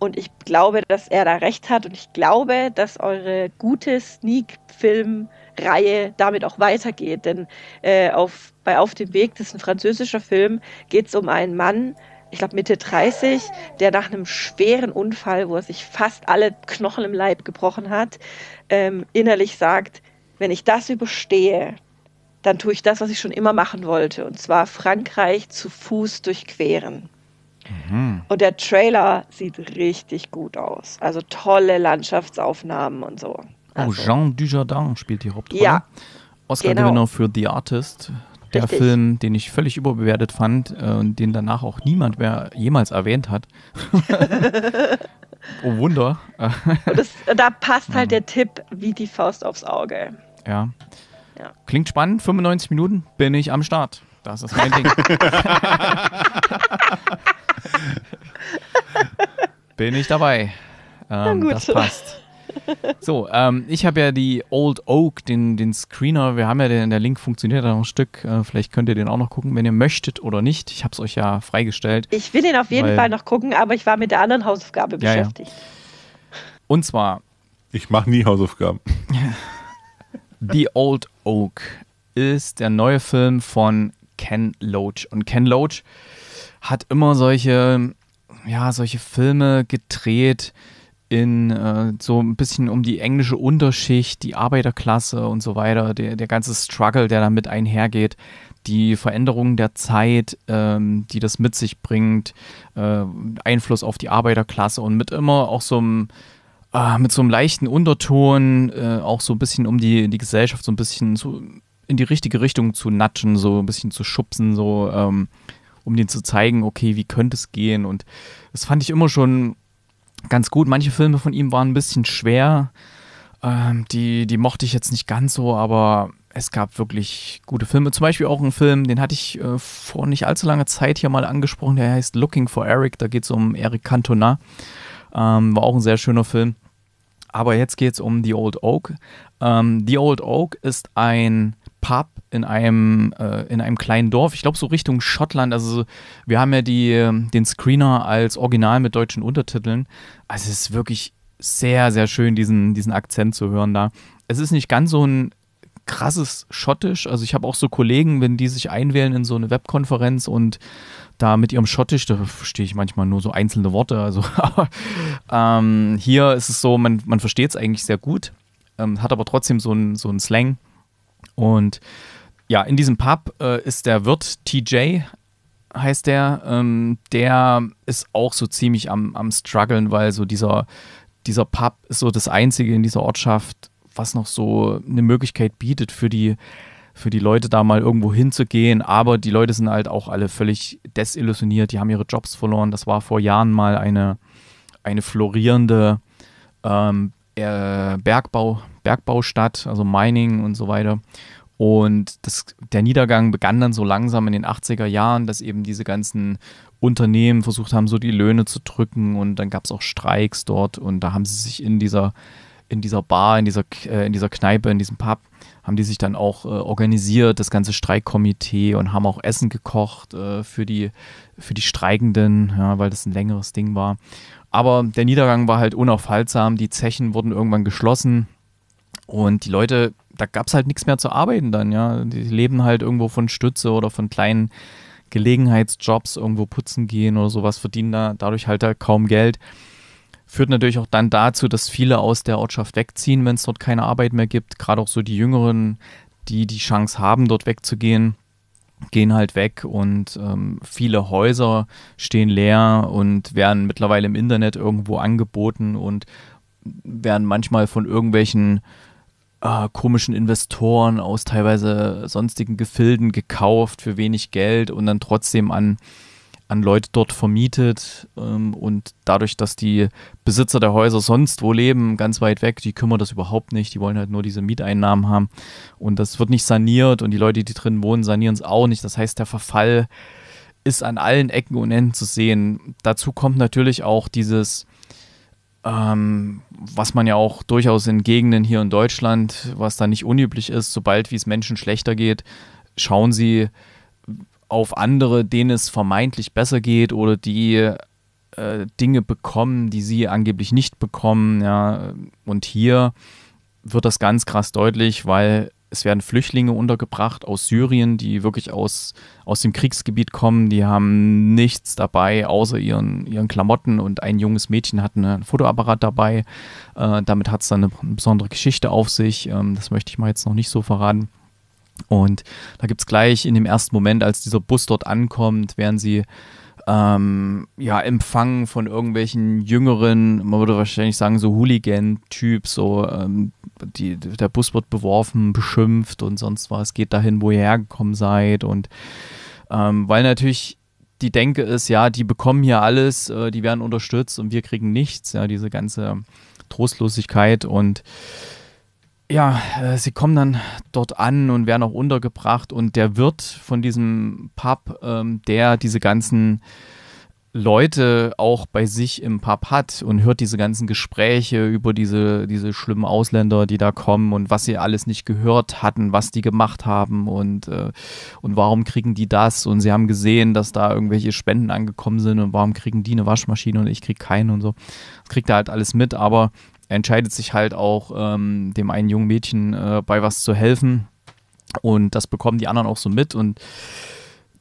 und ich glaube, dass er da recht hat und ich glaube, dass eure gute Sneak-Film-Reihe damit auch weitergeht. Denn äh, auf, bei Auf dem Weg, das ist ein französischer Film, geht es um einen Mann, ich glaube Mitte dreißig, der nach einem schweren Unfall, wo er sich fast alle Knochen im Leib gebrochen hat, ähm, innerlich sagt, wenn ich das überstehe, dann tue ich das, was ich schon immer machen wollte, und zwar Frankreich zu Fuß durchqueren. Mhm. Und der Trailer sieht richtig gut aus. Also tolle Landschaftsaufnahmen und so. Also, oh, Jean Dujardin spielt die Hauptrolle. Ja, Oscar-Gewinner genau. für The Artist. Der Richtig. Film, den ich völlig überbewertet fand äh, und den danach auch niemand mehr jemals erwähnt hat. Oh Wunder. Und das, da passt halt ja. der Tipp wie die Faust aufs Auge. Ja. ja. Klingt spannend. fünfundneunzig Minuten bin ich am Start. Das ist mein Ding. Bin ich dabei. Ähm, gut, das passt. So, ähm, ich habe ja die Old Oak, den, den Screener, wir haben ja den, der Link funktioniert da noch ein Stück, äh, vielleicht könnt ihr den auch noch gucken, wenn ihr möchtet oder nicht, ich habe es euch ja freigestellt. Ich will den auf jeden weil, Fall noch gucken, aber ich war mit der anderen Hausaufgabe beschäftigt. Ja, ja. Und zwar... Ich mache nie Hausaufgaben. The Old Oak ist der neue Film von Ken Loach und Ken Loach hat immer solche, ja, solche Filme gedreht, in äh, so ein bisschen um die englische Unterschicht, die Arbeiterklasse und so weiter, der, der ganze Struggle, der damit einhergeht, die Veränderungen der Zeit, ähm, die das mit sich bringt, äh, Einfluss auf die Arbeiterklasse und mit immer auch so einem äh, mit so einem leichten Unterton, äh, auch so ein bisschen um die, die Gesellschaft so ein bisschen so in die richtige Richtung zu natschen, so ein bisschen zu schubsen, so ähm, um denen zu zeigen, okay, wie könnte es gehen. Und das fand ich immer schon ganz gut. Manche Filme von ihm waren ein bisschen schwer, ähm, die, die mochte ich jetzt nicht ganz so, aber es gab wirklich gute Filme. Zum Beispiel auch einen Film, den hatte ich äh, vor nicht allzu langer Zeit hier mal angesprochen, der heißt Looking for Eric, da geht es um Eric Cantona, ähm, war auch ein sehr schöner Film. Aber jetzt geht es um The Old Oak. Ähm, The Old Oak ist ein Pub in einem, äh, in einem kleinen Dorf, ich glaube so Richtung Schottland. Also wir haben ja die, den Screener als Original mit deutschen Untertiteln. Also es ist wirklich sehr, sehr schön, diesen, diesen Akzent zu hören da. Es ist nicht ganz so ein krasses Schottisch. Also ich habe auch so Kollegen, wenn die sich einwählen in so eine Webkonferenz und da mit ihrem Schottisch, da verstehe ich manchmal nur so einzelne Worte. Also aber, ähm, hier ist es so, man, man versteht es eigentlich sehr gut, ähm, hat aber trotzdem so einen so einen Slang. Und ja, in diesem Pub äh, ist der Wirt, T J heißt der, ähm, der ist auch so ziemlich am, am struggeln, weil so dieser, dieser Pub ist so das Einzige in dieser Ortschaft, was noch so eine Möglichkeit bietet für die, für die Leute, da mal irgendwo hinzugehen. Aber die Leute sind halt auch alle völlig desillusioniert, die haben ihre Jobs verloren. Das war vor Jahren mal eine, eine florierende ähm, Bergbau, Bergbaustadt, also Mining und so weiter. Und das, der Niedergang begann dann so langsam in den achtziger Jahren, dass eben diese ganzen Unternehmen versucht haben, so die Löhne zu drücken, und dann gab es auch Streiks dort, und da haben sie sich in dieser, in dieser Bar, in dieser, äh, in dieser Kneipe, in diesem Pub, haben die sich dann auch äh, organisiert, das ganze Streikkomitee, und haben auch Essen gekocht äh, für die, für die Streikenden, ja, weil das ein längeres Ding war. Aber der Niedergang war halt unaufhaltsam, die Zechen wurden irgendwann geschlossen und die Leute, da gab es halt nichts mehr zu arbeiten dann, ja. Die leben halt irgendwo von Stütze oder von kleinen Gelegenheitsjobs, irgendwo putzen gehen oder sowas, verdienen da dadurch halt da kaum Geld. Führt natürlich auch dann dazu, dass viele aus der Ortschaft wegziehen, wenn es dort keine Arbeit mehr gibt. Gerade auch so die Jüngeren, die die Chance haben, dort wegzugehen, gehen halt weg, und ähm, viele Häuser stehen leer und werden mittlerweile im Internet irgendwo angeboten und werden manchmal von irgendwelchen äh, komischen Investoren aus teilweise sonstigen Gefilden gekauft für wenig Geld und dann trotzdem an, an Leute dort vermietet, ähm, und dadurch, dass die Besitzer der Häuser sonst wo leben, ganz weit weg, die kümmern das überhaupt nicht, die wollen halt nur diese Mieteinnahmen haben, und das wird nicht saniert, und die Leute, die drin wohnen, sanieren es auch nicht. Das heißt, der Verfall ist an allen Ecken und Enden zu sehen. Dazu kommt natürlich auch dieses, ähm, was man ja auch durchaus in Gegenden hier in Deutschland, was da nicht unüblich ist, sobald wie es Menschen schlechter geht, schauen sie auf andere, denen es vermeintlich besser geht oder die äh, Dinge bekommen, die sie angeblich nicht bekommen. Ja. Und hier wird das ganz krass deutlich, weil es werden Flüchtlinge untergebracht aus Syrien, die wirklich aus, aus dem Kriegsgebiet kommen. Die haben nichts dabei, außer ihren, ihren Klamotten, und ein junges Mädchen hat einen Fotoapparat dabei. Äh, damit hat es dann eine besondere Geschichte auf sich. Ähm, das möchte ich mal jetzt noch nicht so verraten. Und da gibt es gleich in dem ersten Moment, als dieser Bus dort ankommt, werden sie ähm, ja, empfangen von irgendwelchen jüngeren, man würde wahrscheinlich sagen so Hooligan-Typs, so, ähm, die, der Bus wird beworfen, beschimpft und sonst was, geht dahin, wo ihr hergekommen seid. Und ähm, weil natürlich die Denke ist, ja, die bekommen hier alles, äh, die werden unterstützt und wir kriegen nichts, ja, diese ganze Trostlosigkeit. Und ja, äh, sie kommen dann dort an und werden auch untergebracht, und der Wirt von diesem Pub, ähm, der diese ganzen Leute auch bei sich im Pub hat und hört diese ganzen Gespräche über diese, diese schlimmen Ausländer, die da kommen und was sie alles nicht gehört hatten, was die gemacht haben und, äh, und warum kriegen die das, und sie haben gesehen, dass da irgendwelche Spenden angekommen sind und warum kriegen die eine Waschmaschine und ich krieg keine und so. Das kriegt er halt alles mit, aber er entscheidet sich halt auch, ähm, dem einen jungen Mädchen äh, bei was zu helfen, und das bekommen die anderen auch so mit, und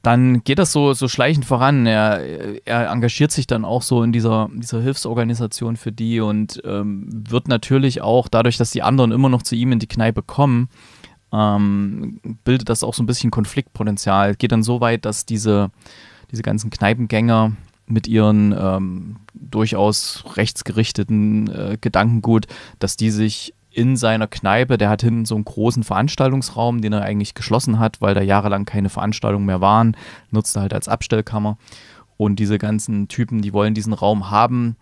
dann geht das so, so schleichend voran. Er, er engagiert sich dann auch so in dieser, dieser Hilfsorganisation für die und ähm, wird natürlich auch dadurch, dass die anderen immer noch zu ihm in die Kneipe kommen, ähm, bildet das auch so ein bisschen Konfliktpotenzial. Geht dann so weit, dass diese, diese ganzen Kneipengänger mit ihren ähm, durchaus rechtsgerichteten äh, Gedankengut, dass die sich in seiner Kneipe, der hat hinten so einen großen Veranstaltungsraum, den er eigentlich geschlossen hat, weil da jahrelang keine Veranstaltungen mehr waren, nutzt er halt als Abstellkammer. Und diese ganzen Typen, die wollen diesen Raum haben,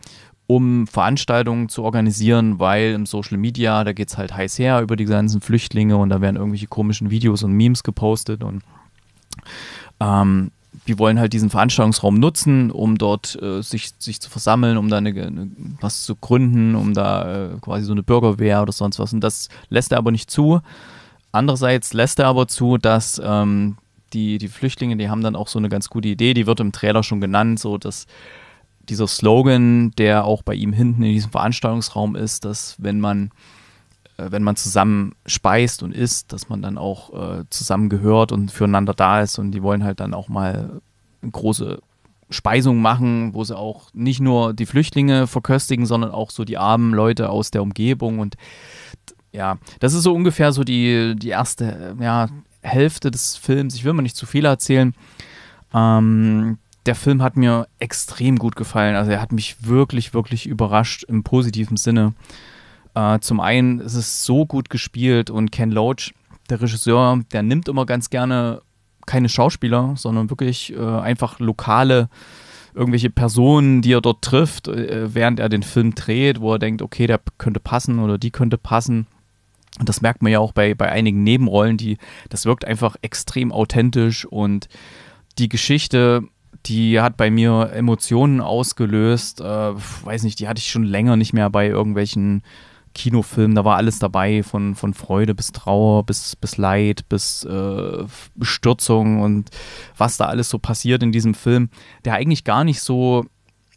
um Veranstaltungen zu organisieren, weil im Social Media, da geht es halt heiß her über die ganzen Flüchtlinge und da werden irgendwelche komischen Videos und Memes gepostet und ähm, die wollen halt diesen Veranstaltungsraum nutzen, um dort äh, sich, sich zu versammeln, um da eine, eine, was zu gründen, um da äh, quasi so eine Bürgerwehr oder sonst was. Und das lässt er aber nicht zu. Andererseits lässt er aber zu, dass ähm, die, die Flüchtlinge, die haben dann auch so eine ganz gute Idee, die wird im Trailer schon genannt, so dass dieser Slogan, der auch bei ihm hinten in diesem Veranstaltungsraum ist, dass wenn man, äh, wenn man zusammen speist und isst, dass man dann auch äh, zusammengehört und füreinander da ist. Und die wollen halt dann auch mal eine große Speisung machen, wo sie auch nicht nur die Flüchtlinge verköstigen, sondern auch so die armen Leute aus der Umgebung. Und ja, das ist so ungefähr so die, die erste ja, Hälfte des Films. Ich will mal nicht zu viel erzählen. Ähm, Der Film hat mir extrem gut gefallen. Also er hat mich wirklich, wirklich überrascht im positiven Sinne. Äh, zum einen ist es so gut gespielt und Ken Loach, der Regisseur, der nimmt immer ganz gerne keine Schauspieler, sondern wirklich äh, einfach lokale, irgendwelche Personen, die er dort trifft, äh, während er den Film dreht, wo er denkt, okay, der könnte passen oder die könnte passen. Und das merkt man ja auch bei, bei einigen Nebenrollen, die, das wirkt einfach extrem authentisch und die Geschichte, die hat bei mir Emotionen ausgelöst, äh, weiß nicht, die hatte ich schon länger nicht mehr bei irgendwelchen Kinofilmen, da war alles dabei, von, von Freude bis Trauer, bis, bis Leid, bis äh, Bestürzung und was da alles so passiert in diesem Film, der eigentlich gar nicht so,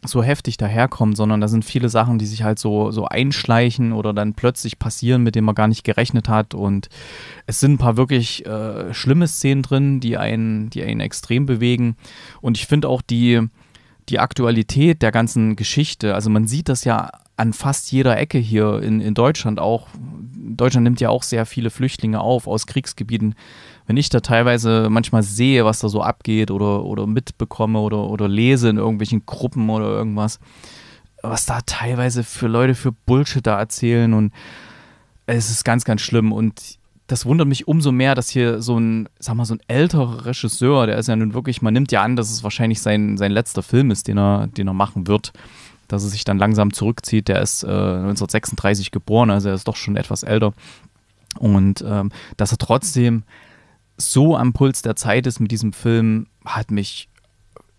so heftig daherkommt, sondern da sind viele Sachen, die sich halt so, so einschleichen oder dann plötzlich passieren, mit denen man gar nicht gerechnet hat, und es sind ein paar wirklich äh, schlimme Szenen drin, die einen, die einen extrem bewegen, und ich finde auch die, die Aktualität der ganzen Geschichte, also man sieht das ja an fast jeder Ecke hier in, in Deutschland auch. Deutschland nimmt ja auch sehr viele Flüchtlinge auf aus Kriegsgebieten. Wenn ich da teilweise manchmal sehe, was da so abgeht oder, oder mitbekomme oder, oder lese in irgendwelchen Gruppen oder irgendwas, was da teilweise für Leute für Bullshit da erzählen, und es ist ganz, ganz schlimm, und das wundert mich umso mehr, dass hier so ein, sag mal, so ein älterer Regisseur, der ist ja nun wirklich, man nimmt ja an, dass es wahrscheinlich sein, sein letzter Film ist, den er, den er machen wird, dass er sich dann langsam zurückzieht. Der ist äh, neunzehnhundertsechsunddreißig geboren, also er ist doch schon etwas älter. Und ähm, dass er trotzdem so am Puls der Zeit ist mit diesem Film, hat mich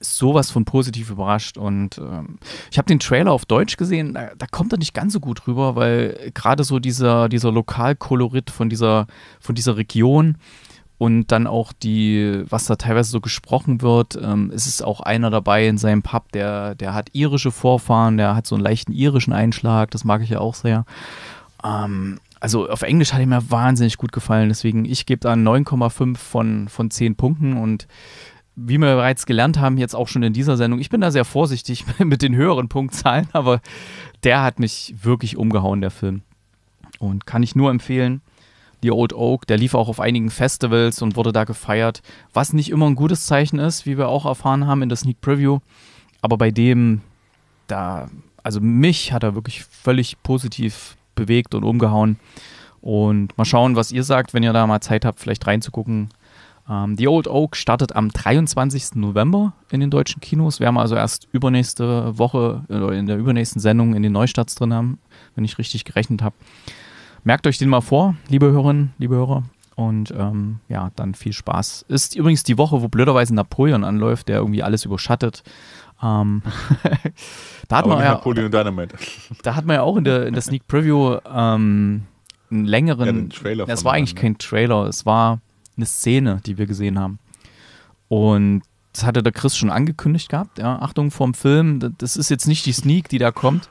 sowas von positiv überrascht. Und ähm, ich habe den Trailer auf Deutsch gesehen, da, da kommt er nicht ganz so gut rüber, weil gerade so dieser, dieser Lokalkolorit von dieser, von dieser Region und dann auch die, was da teilweise so gesprochen wird, ähm, es ist auch einer dabei in seinem Pub, der, der hat irische Vorfahren, der hat so einen leichten irischen Einschlag, das mag ich ja auch sehr. Ähm, also auf Englisch hat er mir wahnsinnig gut gefallen, deswegen ich gebe da neun Komma fünf von, von zehn Punkten, und wie wir bereits gelernt haben, jetzt auch schon in dieser Sendung, ich bin da sehr vorsichtig mit den höheren Punktzahlen, aber der hat mich wirklich umgehauen, der Film. Und kann ich nur empfehlen. The Old Oak, der lief auch auf einigen Festivals und wurde da gefeiert, was nicht immer ein gutes Zeichen ist, wie wir auch erfahren haben in der Sneak Preview, aber bei dem, da, also mich hat er wirklich völlig positiv bewegt und umgehauen, und mal schauen, was ihr sagt, wenn ihr da mal Zeit habt, vielleicht reinzugucken. Ähm, The Old Oak startet am dreiundzwanzigsten November in den deutschen Kinos, werden wir also erst übernächste Woche oder in der übernächsten Sendung in den Neustarts drin haben, wenn ich richtig gerechnet habe. Merkt euch den mal vor, liebe Hörerinnen, liebe Hörer. Und ähm, ja, dann viel Spaß. Ist übrigens die Woche, wo blöderweise Napoleon anläuft, der irgendwie alles überschattet. Ähm, da hat man ja, Napoleon Dynamite. Da hat man ja auch in der, in der Sneak Preview ähm, einen längeren... Ja, es war eigentlich kein Trailer, es war eine Szene, die wir gesehen haben. Und das hatte der Chris schon angekündigt gehabt. Ja, Achtung vorm Film, das ist jetzt nicht die Sneak, die da kommt.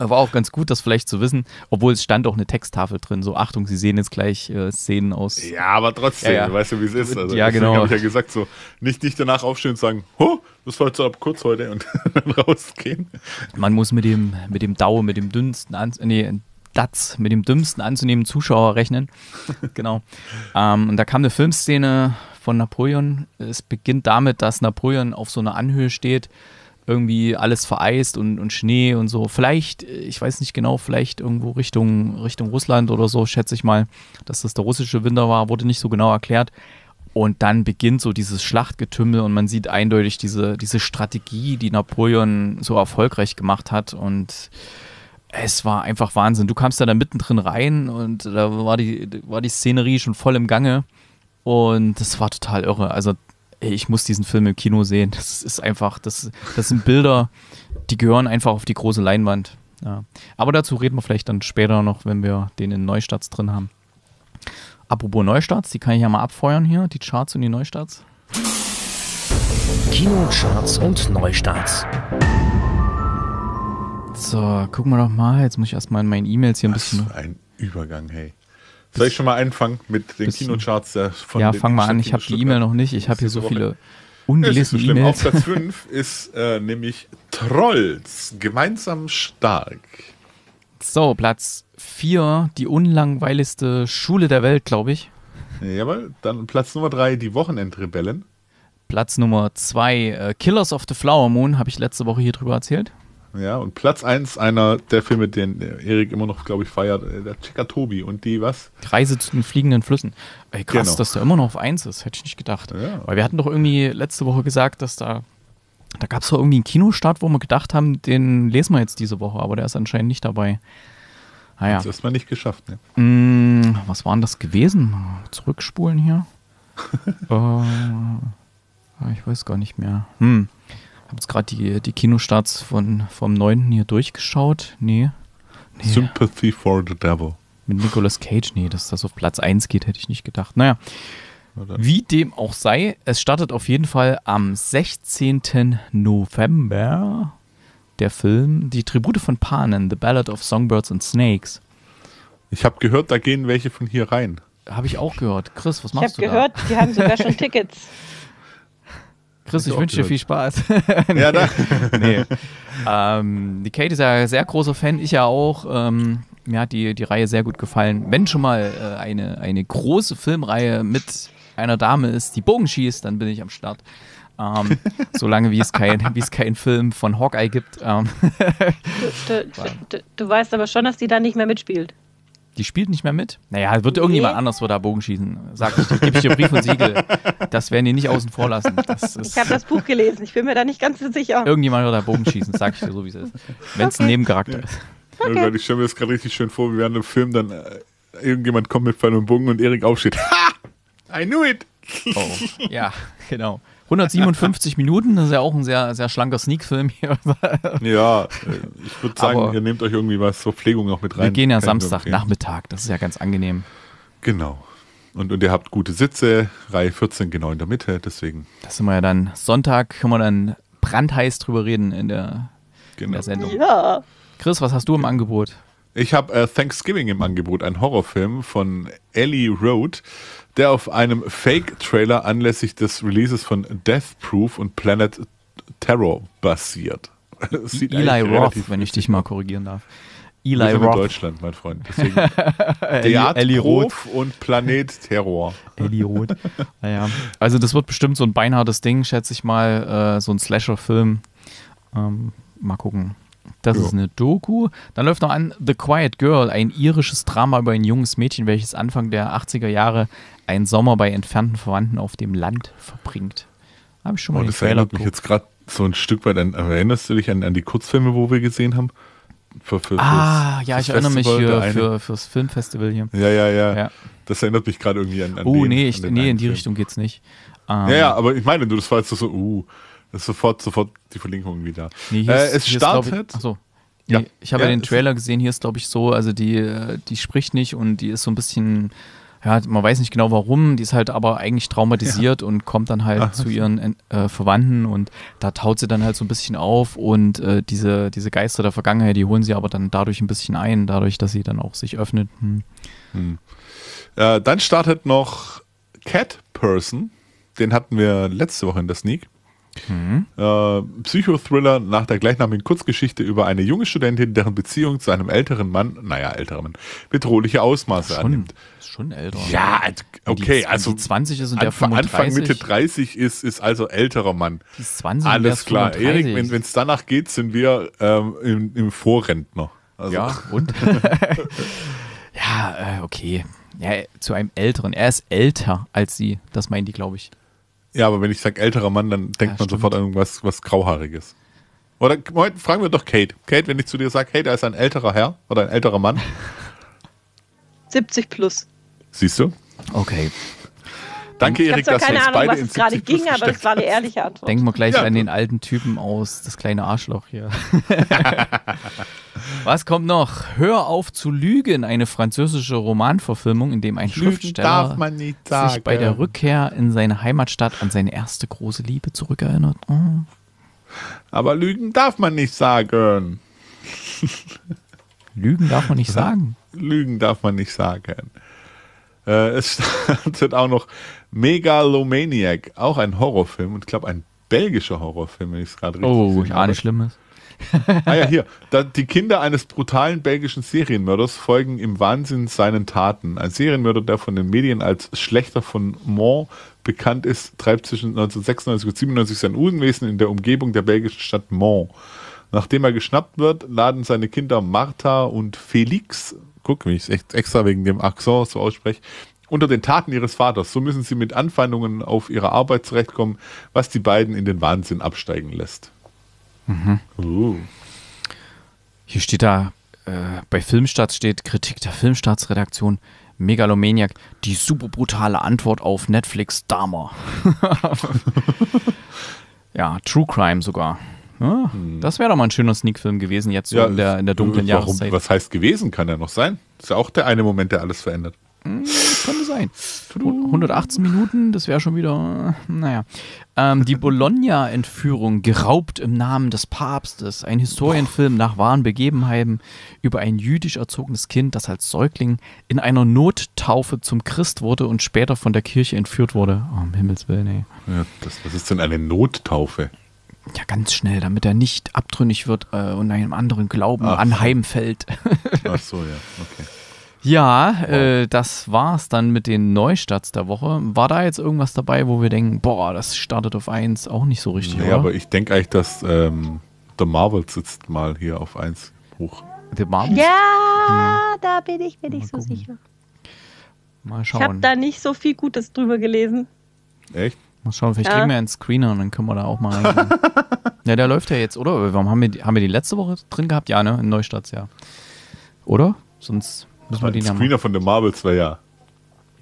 War auch ganz gut, das vielleicht zu wissen, obwohl es stand auch eine Texttafel drin, so Achtung, Sie sehen jetzt gleich äh, Szenen aus. Ja, aber trotzdem, ja, ja. Weißt du, wie es ist. Also ja, genau. Habe ich ja gesagt, so nicht, nicht danach aufstehen und sagen, ho, das war jetzt ab kurz heute und dann rausgehen. Man muss mit dem, mit dem Dau, mit dem dünnsten, an, nee, Datz, mit dem dümmsten anzunehmen Zuschauer rechnen. Genau. Ähm, und da kam eine Filmszene von Napoleon. Es beginnt damit, dass Napoleon auf so einer Anhöhe steht, irgendwie alles vereist und, und Schnee und so. Vielleicht, ich weiß nicht genau, vielleicht irgendwo Richtung, Richtung Russland oder so, schätze ich mal, dass das der russische Winter war, wurde nicht so genau erklärt. Und dann beginnt so dieses Schlachtgetümmel und man sieht eindeutig diese, diese Strategie, die Napoleon so erfolgreich gemacht hat, und es war einfach Wahnsinn. Du kamst da dann mittendrin rein und da war die, war die Szenerie schon voll im Gange und das war total irre. Also ich muss diesen Film im Kino sehen. Das ist einfach, das, das sind Bilder, die gehören einfach auf die große Leinwand. Ja. Aber dazu reden wir vielleicht dann später noch, wenn wir den in Neustarts drin haben. Apropos Neustarts, die kann ich ja mal abfeuern hier, die Charts und die Neustarts. Kinocharts und Neustarts. So, gucken wir doch mal. Jetzt muss ich erstmal in meinen E-Mails hier ein bisschen... Was für ein Übergang, hey. Soll ich schon mal anfangen mit den Kinocharts? Ja, ja, fang mal an. Ich habe die E-Mail noch nicht. Ich habe hier so viele ungelesene E-Mails. Auf Platz fünf ist äh, nämlich Trolls. Gemeinsam stark. So, Platz vier. Die unlangweiligste Schule der Welt, glaube ich. Jawohl. Dann Platz Nummer drei. Die Wochenendrebellen. Platz Nummer zwei. Äh, Killers of the Flower Moon. Habe ich letzte Woche hier drüber erzählt. Ja, und Platz eins, einer der Filme, den Erik immer noch, glaube ich, feiert, der Checker Tobi und die, was? Reise zu den fliegenden Flüssen. Ey, krass, genau, dass der immer noch auf eins ist, hätte ich nicht gedacht. Ja. Weil wir hatten doch irgendwie letzte Woche gesagt, dass da, da gab es doch irgendwie einen Kinostart, wo wir gedacht haben, den lesen wir jetzt diese Woche, aber der ist anscheinend nicht dabei. Naja. Das hast du mal nicht geschafft, ne? Mmh, was war denn das gewesen? Zurückspulen hier? äh, ich weiß gar nicht mehr. Hm. Ich habe jetzt gerade die, die Kinostarts von, vom neunten hier durchgeschaut. Nee. nee. Sympathy for the Devil. Mit Nicolas Cage. Nee, dass das auf Platz eins geht, hätte ich nicht gedacht. Naja, wie dem auch sei, es startet auf jeden Fall am sechzehnten November der Film Die Tribute von Panem, The Ballad of Songbirds and Snakes. Ich habe gehört, da gehen welche von hier rein. Habe ich auch gehört. Chris, was machst du da? Ich habe gehört, die haben sogar schon Tickets. Chris, ich wünsche dir viel Spaß. nee. Ja, da. nee. ähm, die Kate ist ja ein sehr großer Fan, ich ja auch. Ähm, mir hat die, die Reihe sehr gut gefallen. Wenn schon mal äh, eine, eine große Filmreihe mit einer Dame ist, die Bogen schießt, dann bin ich am Start. Ähm, solange wie es kein, wie es keinen Film von Hawkeye gibt. Ähm. du, du, du, du weißt aber schon, dass die da nicht mehr mitspielt. Die spielt nicht mehr mit? Naja, wird irgendjemand nee. anders wird da Bogenschießen. Sag ich, gebe ich dir Brief und Siegel. Das werden die nicht außen vor lassen. Das ist, ich habe das Buch gelesen, ich bin mir da nicht ganz so sicher. Irgendjemand wird da Bogenschießen, sag ich dir so, wie es ist. Wenn es okay. ein Nebencharakter ist. Okay. Oh Gott, ich stelle mir das gerade richtig schön vor, wie während dem Film dann äh, irgendjemand kommt mit Pfeil und Bogen und Erik aufsteht. Ha! I knew it! Oh, ja, genau. hundertsiebenundfünfzig Minuten, das ist ja auch ein sehr, sehr schlanker Sneak-Film hier. Ja, ich würde sagen, aber ihr nehmt euch irgendwie was zur Verpflegung noch mit rein. Wir gehen ja Samstagnachmittag, das ist ja ganz angenehm. Genau. Und, und ihr habt gute Sitze, Reihe vierzehn genau in der Mitte, deswegen. Das sind wir ja dann Sonntag, können wir dann brandheiß drüber reden in der, genau. in der Sendung. Ja. Chris, was hast du im Angebot? Ich habe äh, Thanksgiving im Angebot, ein Horrorfilm von Eli Roth, der auf einem Fake-Trailer anlässlich des Releases von Death Proof und Planet Terror basiert. Das sieht Eli Roth, wenn ich dich mal korrigieren darf. Eli Roth. In Deutschland, mein Freund. Deswegen Eli Roth und Planet Terror. Eli Roth. Naja. Also das wird bestimmt so ein beinhartes Ding, schätze ich mal. Äh, so ein Slasher-Film. Ähm, mal gucken. Das ja. ist eine Doku. Dann läuft noch an The Quiet Girl, ein irisches Drama über ein junges Mädchen, welches Anfang der achtziger Jahre einen Sommer bei entfernten Verwandten auf dem Land verbringt. Habe ich schon mal oh, den das Trailer erinnert geguckt. Mich jetzt gerade so ein Stück weit an, erinnerst du dich an, an die Kurzfilme, wo wir gesehen haben? Für, für, ah, ja, ich Festival, erinnere mich hier für, fürs Filmfestival hier. Ja, ja, ja, ja. Das erinnert mich gerade irgendwie an, an Oh, den, nee, ich, an nee in die Film. Richtung geht's nicht. Ähm, ja, ja, aber ich meine, du, das war jetzt so, uh, das ist sofort, sofort die Verlinkung wieder. Nee, hier ist, äh, es hier startet. Ist, Nee, ja. Ich habe ja, ja den Trailer gesehen, hier ist glaube ich so, also die, die spricht nicht und die ist so ein bisschen, ja, man weiß nicht genau warum, die ist halt aber eigentlich traumatisiert ja. und kommt dann halt Ach, zu ihren äh, Verwandten und da taut sie dann halt so ein bisschen auf und äh, diese, diese Geister der Vergangenheit, die holen sie aber dann dadurch ein bisschen ein, dadurch, dass sie dann auch sich öffnet. Hm. Hm. Äh, dann startet noch Cat Person, den hatten wir letzte Woche in der Sneak. Mhm. Äh, Psychothriller nach der gleichnamigen Kurzgeschichte über eine junge Studentin, deren Beziehung zu einem älteren Mann, naja, älteren Mann, bedrohliche Ausmaße schon, annimmt. Ist schon älter. Ja, okay, die, also zwanzig ist und der fünfunddreißig. Anfang, Mitte dreißig ist, ist also älterer Mann. Die ist zwanzig. Alles klar, fünfunddreißig. Erik, wenn es danach geht, sind wir ähm, im, im Vorrentner. Also. Ja, und? Ja, äh, okay. Ja, zu einem älteren. Er ist älter als sie. Das meinen die, glaube ich. Ja, aber wenn ich sage älterer Mann, dann denkt ja, man stimmt. sofort an irgendwas was Grauhaariges. Oder heute fragen wir doch Kate. Kate, wenn ich zu dir sage, hey, da ist ein älterer Herr oder ein älterer Mann. siebzig plus. Siehst du? Okay. Danke, Erik, dass wir uns Ahnung, beide in siebzig plus gerade ging, aber das war eine ehrliche Antwort. Denken wir gleich ja. an den alten Typen aus Das kleine Arschloch hier. Was kommt noch? Hör auf zu lügen, eine französische Romanverfilmung, in dem ein lügen Schriftsteller sich bei der Rückkehr in seine Heimatstadt an seine erste große Liebe zurückerinnert. Oh. Aber lügen darf man nicht sagen. Lügen darf man nicht sagen. Lügen darf man nicht sagen. Äh, es startet auch noch Megalomaniac, auch ein Horrorfilm und ich glaube ein belgischer Horrorfilm, wenn ich es gerade richtig sehe. Oh, ich ahne Schlimmes. Ah ja, hier. Da, die Kinder eines brutalen belgischen Serienmörders folgen im Wahnsinn seinen Taten. Ein Serienmörder, der von den Medien als Schlächter von Mons bekannt ist, treibt zwischen neunzehnhundertsechsundneunzig und siebenundneunzig sein Unwesen in der Umgebung der belgischen Stadt Mons. Nachdem er geschnappt wird, laden seine Kinder Martha und Felix, guck, wie ich es extra wegen dem Akzent so ausspreche, unter den Taten ihres Vaters. So müssen sie mit Anfeindungen auf ihre Arbeit zurechtkommen, was die beiden in den Wahnsinn absteigen lässt. Mhm. Uh. Hier steht da, äh, bei Filmstarts steht Kritik der Filmstartsredaktion, Megalomaniac, die super brutale Antwort auf Netflix Dahmer. Ja, True Crime sogar. Ja, hm. Das wäre doch mal ein schöner Sneak-Film gewesen jetzt ja, so in, der, in der dunklen warum, Jahreszeit. Was heißt gewesen, kann ja noch sein. Ist ja auch der eine Moment, der alles verändert. Das könnte sein. hundertachtzehn Minuten, das wäre schon wieder, naja. Ähm, die Bologna-Entführung, geraubt im Namen des Papstes. Ein Historienfilm nach wahren Begebenheiten über ein jüdisch erzogenes Kind, das als Säugling in einer Nottaufe zum Christ wurde und später von der Kirche entführt wurde. Oh, um Himmels Willen, ey. Ja, das, was ist denn eine Nottaufe? Ja, ganz schnell, damit er nicht abtrünnig wird äh, und einem anderen Glauben Ach. anheimfällt. Ach so, ja, okay. Ja, wow. äh, das war's dann mit den Neustarts der Woche. War da jetzt irgendwas dabei, wo wir denken, boah, das startet auf eins auch nicht so richtig, nee, oder? Ja, aber ich denke eigentlich, dass ähm, The Marvels sitzt mal hier auf eins hoch. The Marvels? Ja, ja, da bin ich mir nicht so gucken. sicher. Mal schauen. Ich habe da nicht so viel Gutes drüber gelesen. Echt? Mal schauen, vielleicht ja. kriegen wir einen Screener und dann können wir da auch mal reingehen. Ja, der läuft ja jetzt, oder? Warum haben wir, haben wir die letzte Woche drin gehabt? Ja, ne? In Neustarts, ja. Oder? Sonst... Ein Screener von den Marvels wäre ja.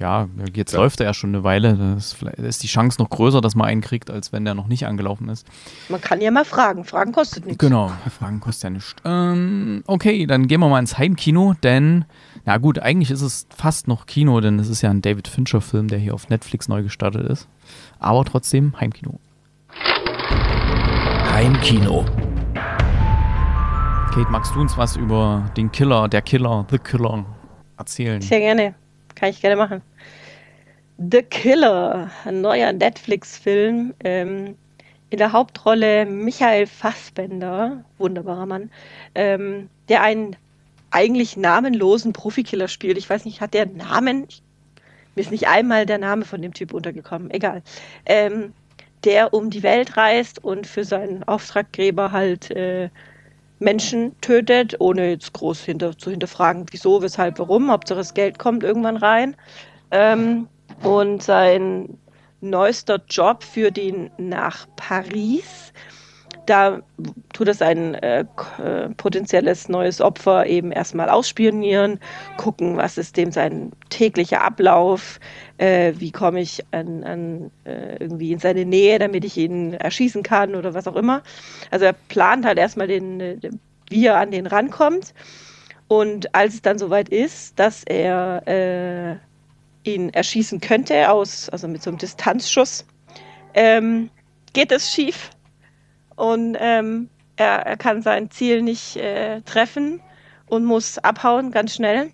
Ja, jetzt ja. läuft er ja schon eine Weile. Da ist die Chance noch größer, dass man einen kriegt, als wenn der noch nicht angelaufen ist. Man kann ja mal fragen. Fragen kostet nichts. Genau, Fragen kostet ja nichts. Ähm, okay, dann gehen wir mal ins Heimkino, denn, na gut, eigentlich ist es fast noch Kino, denn es ist ja ein David Fincher-Film, der hier auf Netflix neu gestartet ist. Aber trotzdem Heimkino. Heimkino. Kate, magst du uns was über den Killer, der Killer, The Killer erzählen? Sehr gerne. Kann ich gerne machen. The Killer, ein neuer Netflix-Film. Ähm, in der Hauptrolle Michael Fassbender, wunderbarer Mann, ähm, der einen eigentlich namenlosen Profikiller spielt. Ich weiß nicht, hat der Namen? Ich, mir ist nicht einmal der Name von dem Typ untergekommen. Egal. Ähm, der um die Welt reist und für seinen Auftraggeber halt äh, Menschen tötet, ohne jetzt groß hinter, zu hinterfragen, wieso, weshalb, warum. Hauptsache das Geld kommt irgendwann rein. Ähm, und sein neuester Job führt ihn nach Paris. Da tut er sein äh, potenzielles neues Opfer eben erstmal ausspionieren, gucken, was ist dem sein täglicher Ablauf, äh, wie komme ich an, an, äh, irgendwie in seine Nähe, damit ich ihn erschießen kann oder was auch immer. Also er plant halt erstmal, den, den, wie er an den rankommt. Und als es dann soweit ist, dass er äh, ihn erschießen könnte, aus, also mit so einem Distanzschuss, ähm, geht es schief. Und ähm, er, er kann sein Ziel nicht äh, treffen und muss abhauen, ganz schnell.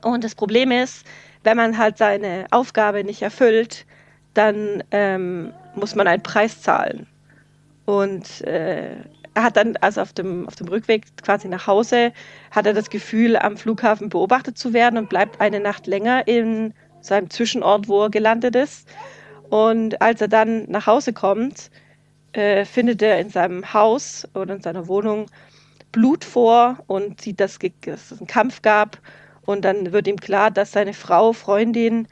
Und das Problem ist, wenn man halt seine Aufgabe nicht erfüllt, dann ähm, muss man einen Preis zahlen. Und äh, er hat dann, also auf dem, auf dem Rückweg quasi nach Hause, hat er das Gefühl, am Flughafen beobachtet zu werden und bleibt eine Nacht länger in seinem Zwischenort, wo er gelandet ist. Und als er dann nach Hause kommt, äh, findet er in seinem Haus oder in seiner Wohnung Blut vor und sieht, dass es einen Kampf gab. Und dann wird ihm klar, dass seine Frau, Freundin,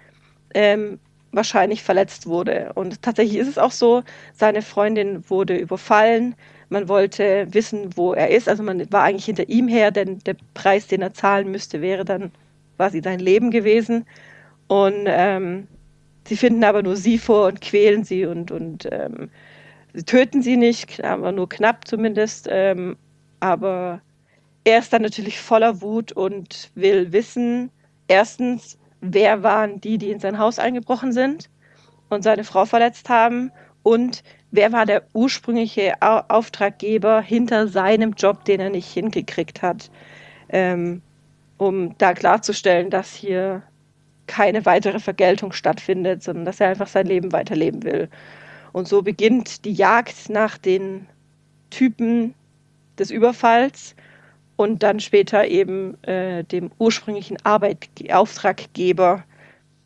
ähm, wahrscheinlich verletzt wurde. Und tatsächlich ist es auch so, seine Freundin wurde überfallen. Man wollte wissen, wo er ist. Also man war eigentlich hinter ihm her, denn der Preis, den er zahlen müsste, wäre dann quasi sein Leben gewesen. Und ähm, sie finden aber nur sie vor und quälen sie und, und ähm, sie töten sie nicht, aber nur knapp zumindest. Ähm, aber er ist dann natürlich voller Wut und will wissen, erstens, wer waren die, die in sein Haus eingebrochen sind und seine Frau verletzt haben, und wer war der ursprüngliche Au- Auftraggeber hinter seinem Job, den er nicht hingekriegt hat, ähm, um da klarzustellen, dass hier keine weitere Vergeltung stattfindet, sondern dass er einfach sein Leben weiterleben will. Und so beginnt die Jagd nach den Typen des Überfalls und dann später eben äh, dem ursprünglichen Arbeit- Auftraggeber.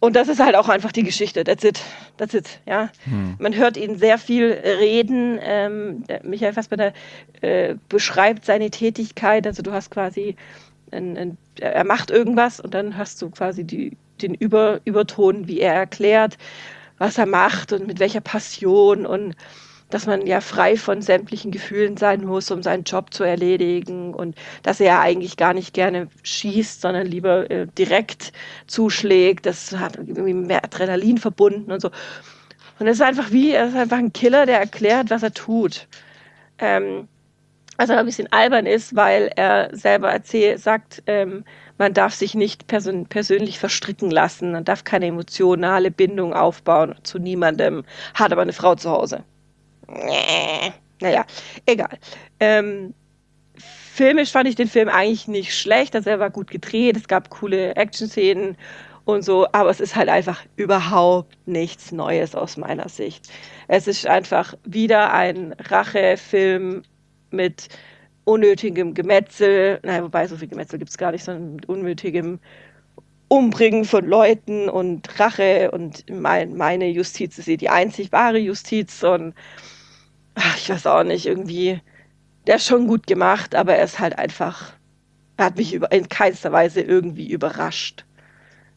Und das ist halt auch einfach die Geschichte. That's it. That's it. Ja. Hm. Man hört ihn sehr viel reden. Ähm, Michael Fassbender äh, beschreibt seine Tätigkeit. Also du hast quasi, ein, ein, er macht irgendwas und dann hast du quasi die den Über- Überton, wie er erklärt, was er macht und mit welcher Passion, und dass man ja frei von sämtlichen Gefühlen sein muss, um seinen Job zu erledigen, und dass er ja eigentlich gar nicht gerne schießt, sondern lieber äh, direkt zuschlägt. Das hat irgendwie mehr Adrenalin verbunden und so. Und es ist einfach wie, er ist einfach ein Killer, der erklärt, was er tut. Ähm, also ein bisschen albern ist, weil er selber erzählt, sagt, ähm, man darf sich nicht persön- persönlich verstricken lassen, man darf keine emotionale Bindung aufbauen zu niemandem, hat aber eine Frau zu Hause. Nee. Naja, egal. Ähm, filmisch fand ich den Film eigentlich nicht schlecht, also er war gut gedreht, es gab coole Action-Szenen und so, aber es ist halt einfach überhaupt nichts Neues aus meiner Sicht. Es ist einfach wieder ein Rachefilm mit unnötigem Gemetzel, naja, wobei so viel Gemetzel gibt es gar nicht, sondern mit unnötigem Umbringen von Leuten und Rache, und mein, meine Justiz ist hier die einzig wahre Justiz, und ach, ich weiß auch nicht, irgendwie, der ist schon gut gemacht, aber er ist halt einfach, er hat mich über, in keinster Weise irgendwie überrascht.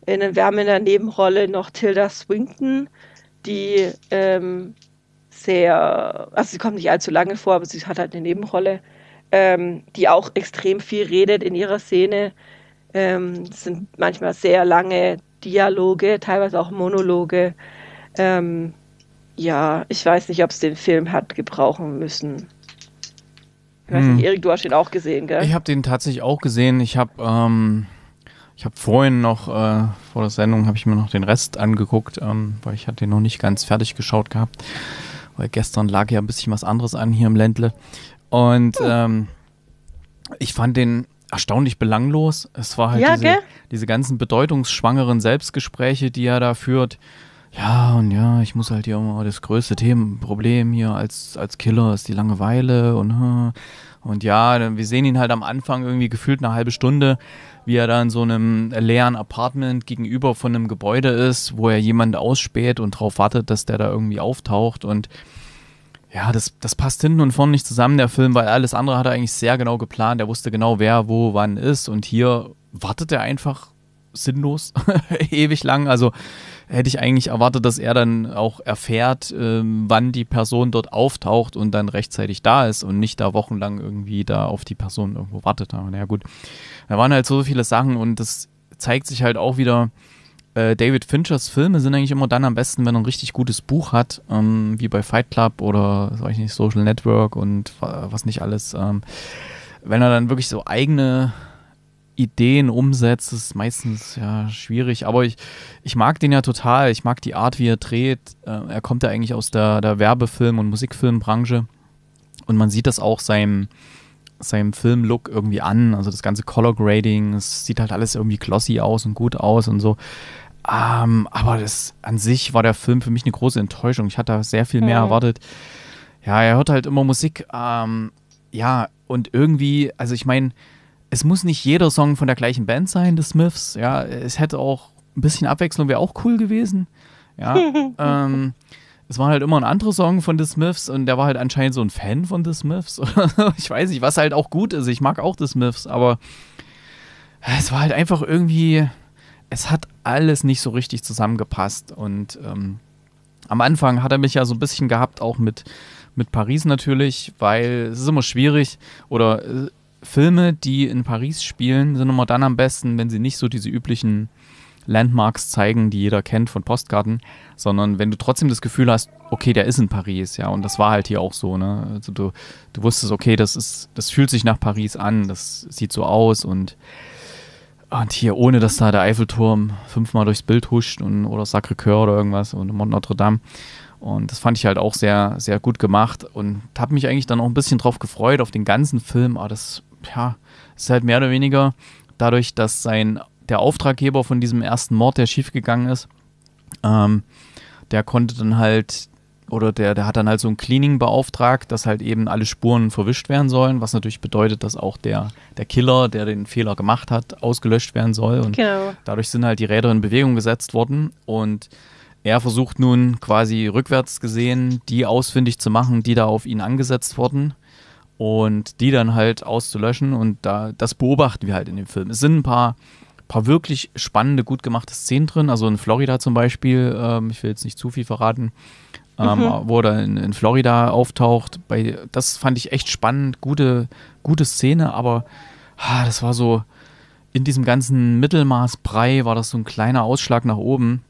In, wir haben in der Nebenrolle noch Tilda Swinton, die ähm, sehr, also sie kommt nicht allzu lange vor, aber sie hat halt eine Nebenrolle, Ähm, die auch extrem viel redet in ihrer Szene. Ähm, es sind manchmal sehr lange Dialoge, teilweise auch Monologe. Ähm, ja, ich weiß nicht, ob es den Film hat gebrauchen müssen. Ich weiß hm. nicht, Erik, du hast ihn auch gesehen, gell? Ich habe den tatsächlich auch gesehen. Ich habe ähm, ich hab vorhin noch, äh, vor der Sendung, habe ich mir noch den Rest angeguckt, ähm, weil ich hatte den noch nicht ganz fertig geschaut gehabt. Weil gestern lag ja ein bisschen was anderes an hier im Ländle. Und ähm, ich fand den erstaunlich belanglos. Es war halt ja, diese, diese ganzen bedeutungsschwangeren Selbstgespräche, die er da führt. Ja, und ja, ich muss halt hier immer das größte Themenproblem hier als, als Killer ist die Langeweile. Und, und ja, wir sehen ihn halt am Anfang irgendwie gefühlt eine halbe Stunde, wie er da in so einem leeren Apartment gegenüber von einem Gebäude ist, wo er jemanden ausspäht und drauf wartet, dass der da irgendwie auftaucht, und ja, das, das passt hinten und vorne nicht zusammen, der Film, weil alles andere hat er eigentlich sehr genau geplant. Er wusste genau, wer wo wann ist, und hier wartet er einfach sinnlos ewig lang. Also hätte ich eigentlich erwartet, dass er dann auch erfährt, ähm, wann die Person dort auftaucht und dann rechtzeitig da ist und nicht da wochenlang irgendwie da auf die Person irgendwo wartet. Aber naja, gut, da waren halt so viele Sachen, und das zeigt sich halt auch wieder. David Finchers Filme sind eigentlich immer dann am besten, wenn er ein richtig gutes Buch hat, ähm, wie bei Fight Club oder weiß ich nicht, Social Network und äh, was nicht alles. Ähm, wenn er dann wirklich so eigene Ideen umsetzt, ist meistens ja schwierig, aber ich, ich mag den ja total, ich mag die Art, wie er dreht. Äh, er kommt ja eigentlich aus der, der Werbefilm- und Musikfilmbranche, und man sieht das auch seinem seinem Filmlook irgendwie an, also das ganze Color Grading, es sieht halt alles irgendwie glossy aus und gut aus und so. Ähm, aber das an sich war der Film für mich eine große Enttäuschung. Ich hatte sehr viel mehr mhm. erwartet. Ja, er hört halt immer Musik. Ähm, ja, und irgendwie, also ich meine, es muss nicht jeder Song von der gleichen Band sein, The Smiths. Ja, es hätte auch ein bisschen Abwechslung, wäre auch cool gewesen. Ja, ähm, es war halt immer ein anderer Song von The Smiths und der war halt anscheinend so ein Fan von The Smiths. Ich weiß nicht, was halt auch gut ist. Ich mag auch The Smiths, aber es war halt einfach irgendwie, es hat alles nicht so richtig zusammengepasst. Und ähm, am Anfang hat er mich ja so ein bisschen gehabt, auch mit, mit Paris natürlich, weil es ist immer schwierig oder äh, Filme, die in Paris spielen, sind immer dann am besten, wenn sie nicht so diese üblichen Landmarks zeigen, die jeder kennt von Postkarten, sondern wenn du trotzdem das Gefühl hast, okay, der ist in Paris, ja, und das war halt hier auch so, ne, also du, du wusstest, okay, das ist, das fühlt sich nach Paris an, das sieht so aus und, und hier, ohne dass da der Eiffelturm fünfmal durchs Bild huscht und, oder Sacré-Cœur oder irgendwas und Notre Dame, und das fand ich halt auch sehr, sehr gut gemacht und habe mich eigentlich dann auch ein bisschen drauf gefreut, auf den ganzen Film, aber das, ja, ist halt mehr oder weniger dadurch, dass sein der Auftraggeber von diesem ersten Mord, der schiefgegangen ist, ähm, der konnte dann halt, oder der, der hat dann halt so ein Cleaning beauftragt, dass halt eben alle Spuren verwischt werden sollen, was natürlich bedeutet, dass auch der, der Killer, der den Fehler gemacht hat, ausgelöscht werden soll. Und genau. Dadurch sind halt die Räder in Bewegung gesetzt worden und er versucht nun quasi rückwärts gesehen, die ausfindig zu machen, die da auf ihn angesetzt wurden. Und die dann halt auszulöschen und da, das beobachten wir halt in dem Film. Es sind ein paar paar wirklich spannende, gut gemachte Szenen drin, also in Florida zum Beispiel, ähm, ich will jetzt nicht zu viel verraten, ähm, mhm. wo er in, in Florida auftaucht, bei, das fand ich echt spannend, gute, gute Szene, aber ah, das war so, in diesem ganzen Mittelmaßbrei war das so ein kleiner Ausschlag nach oben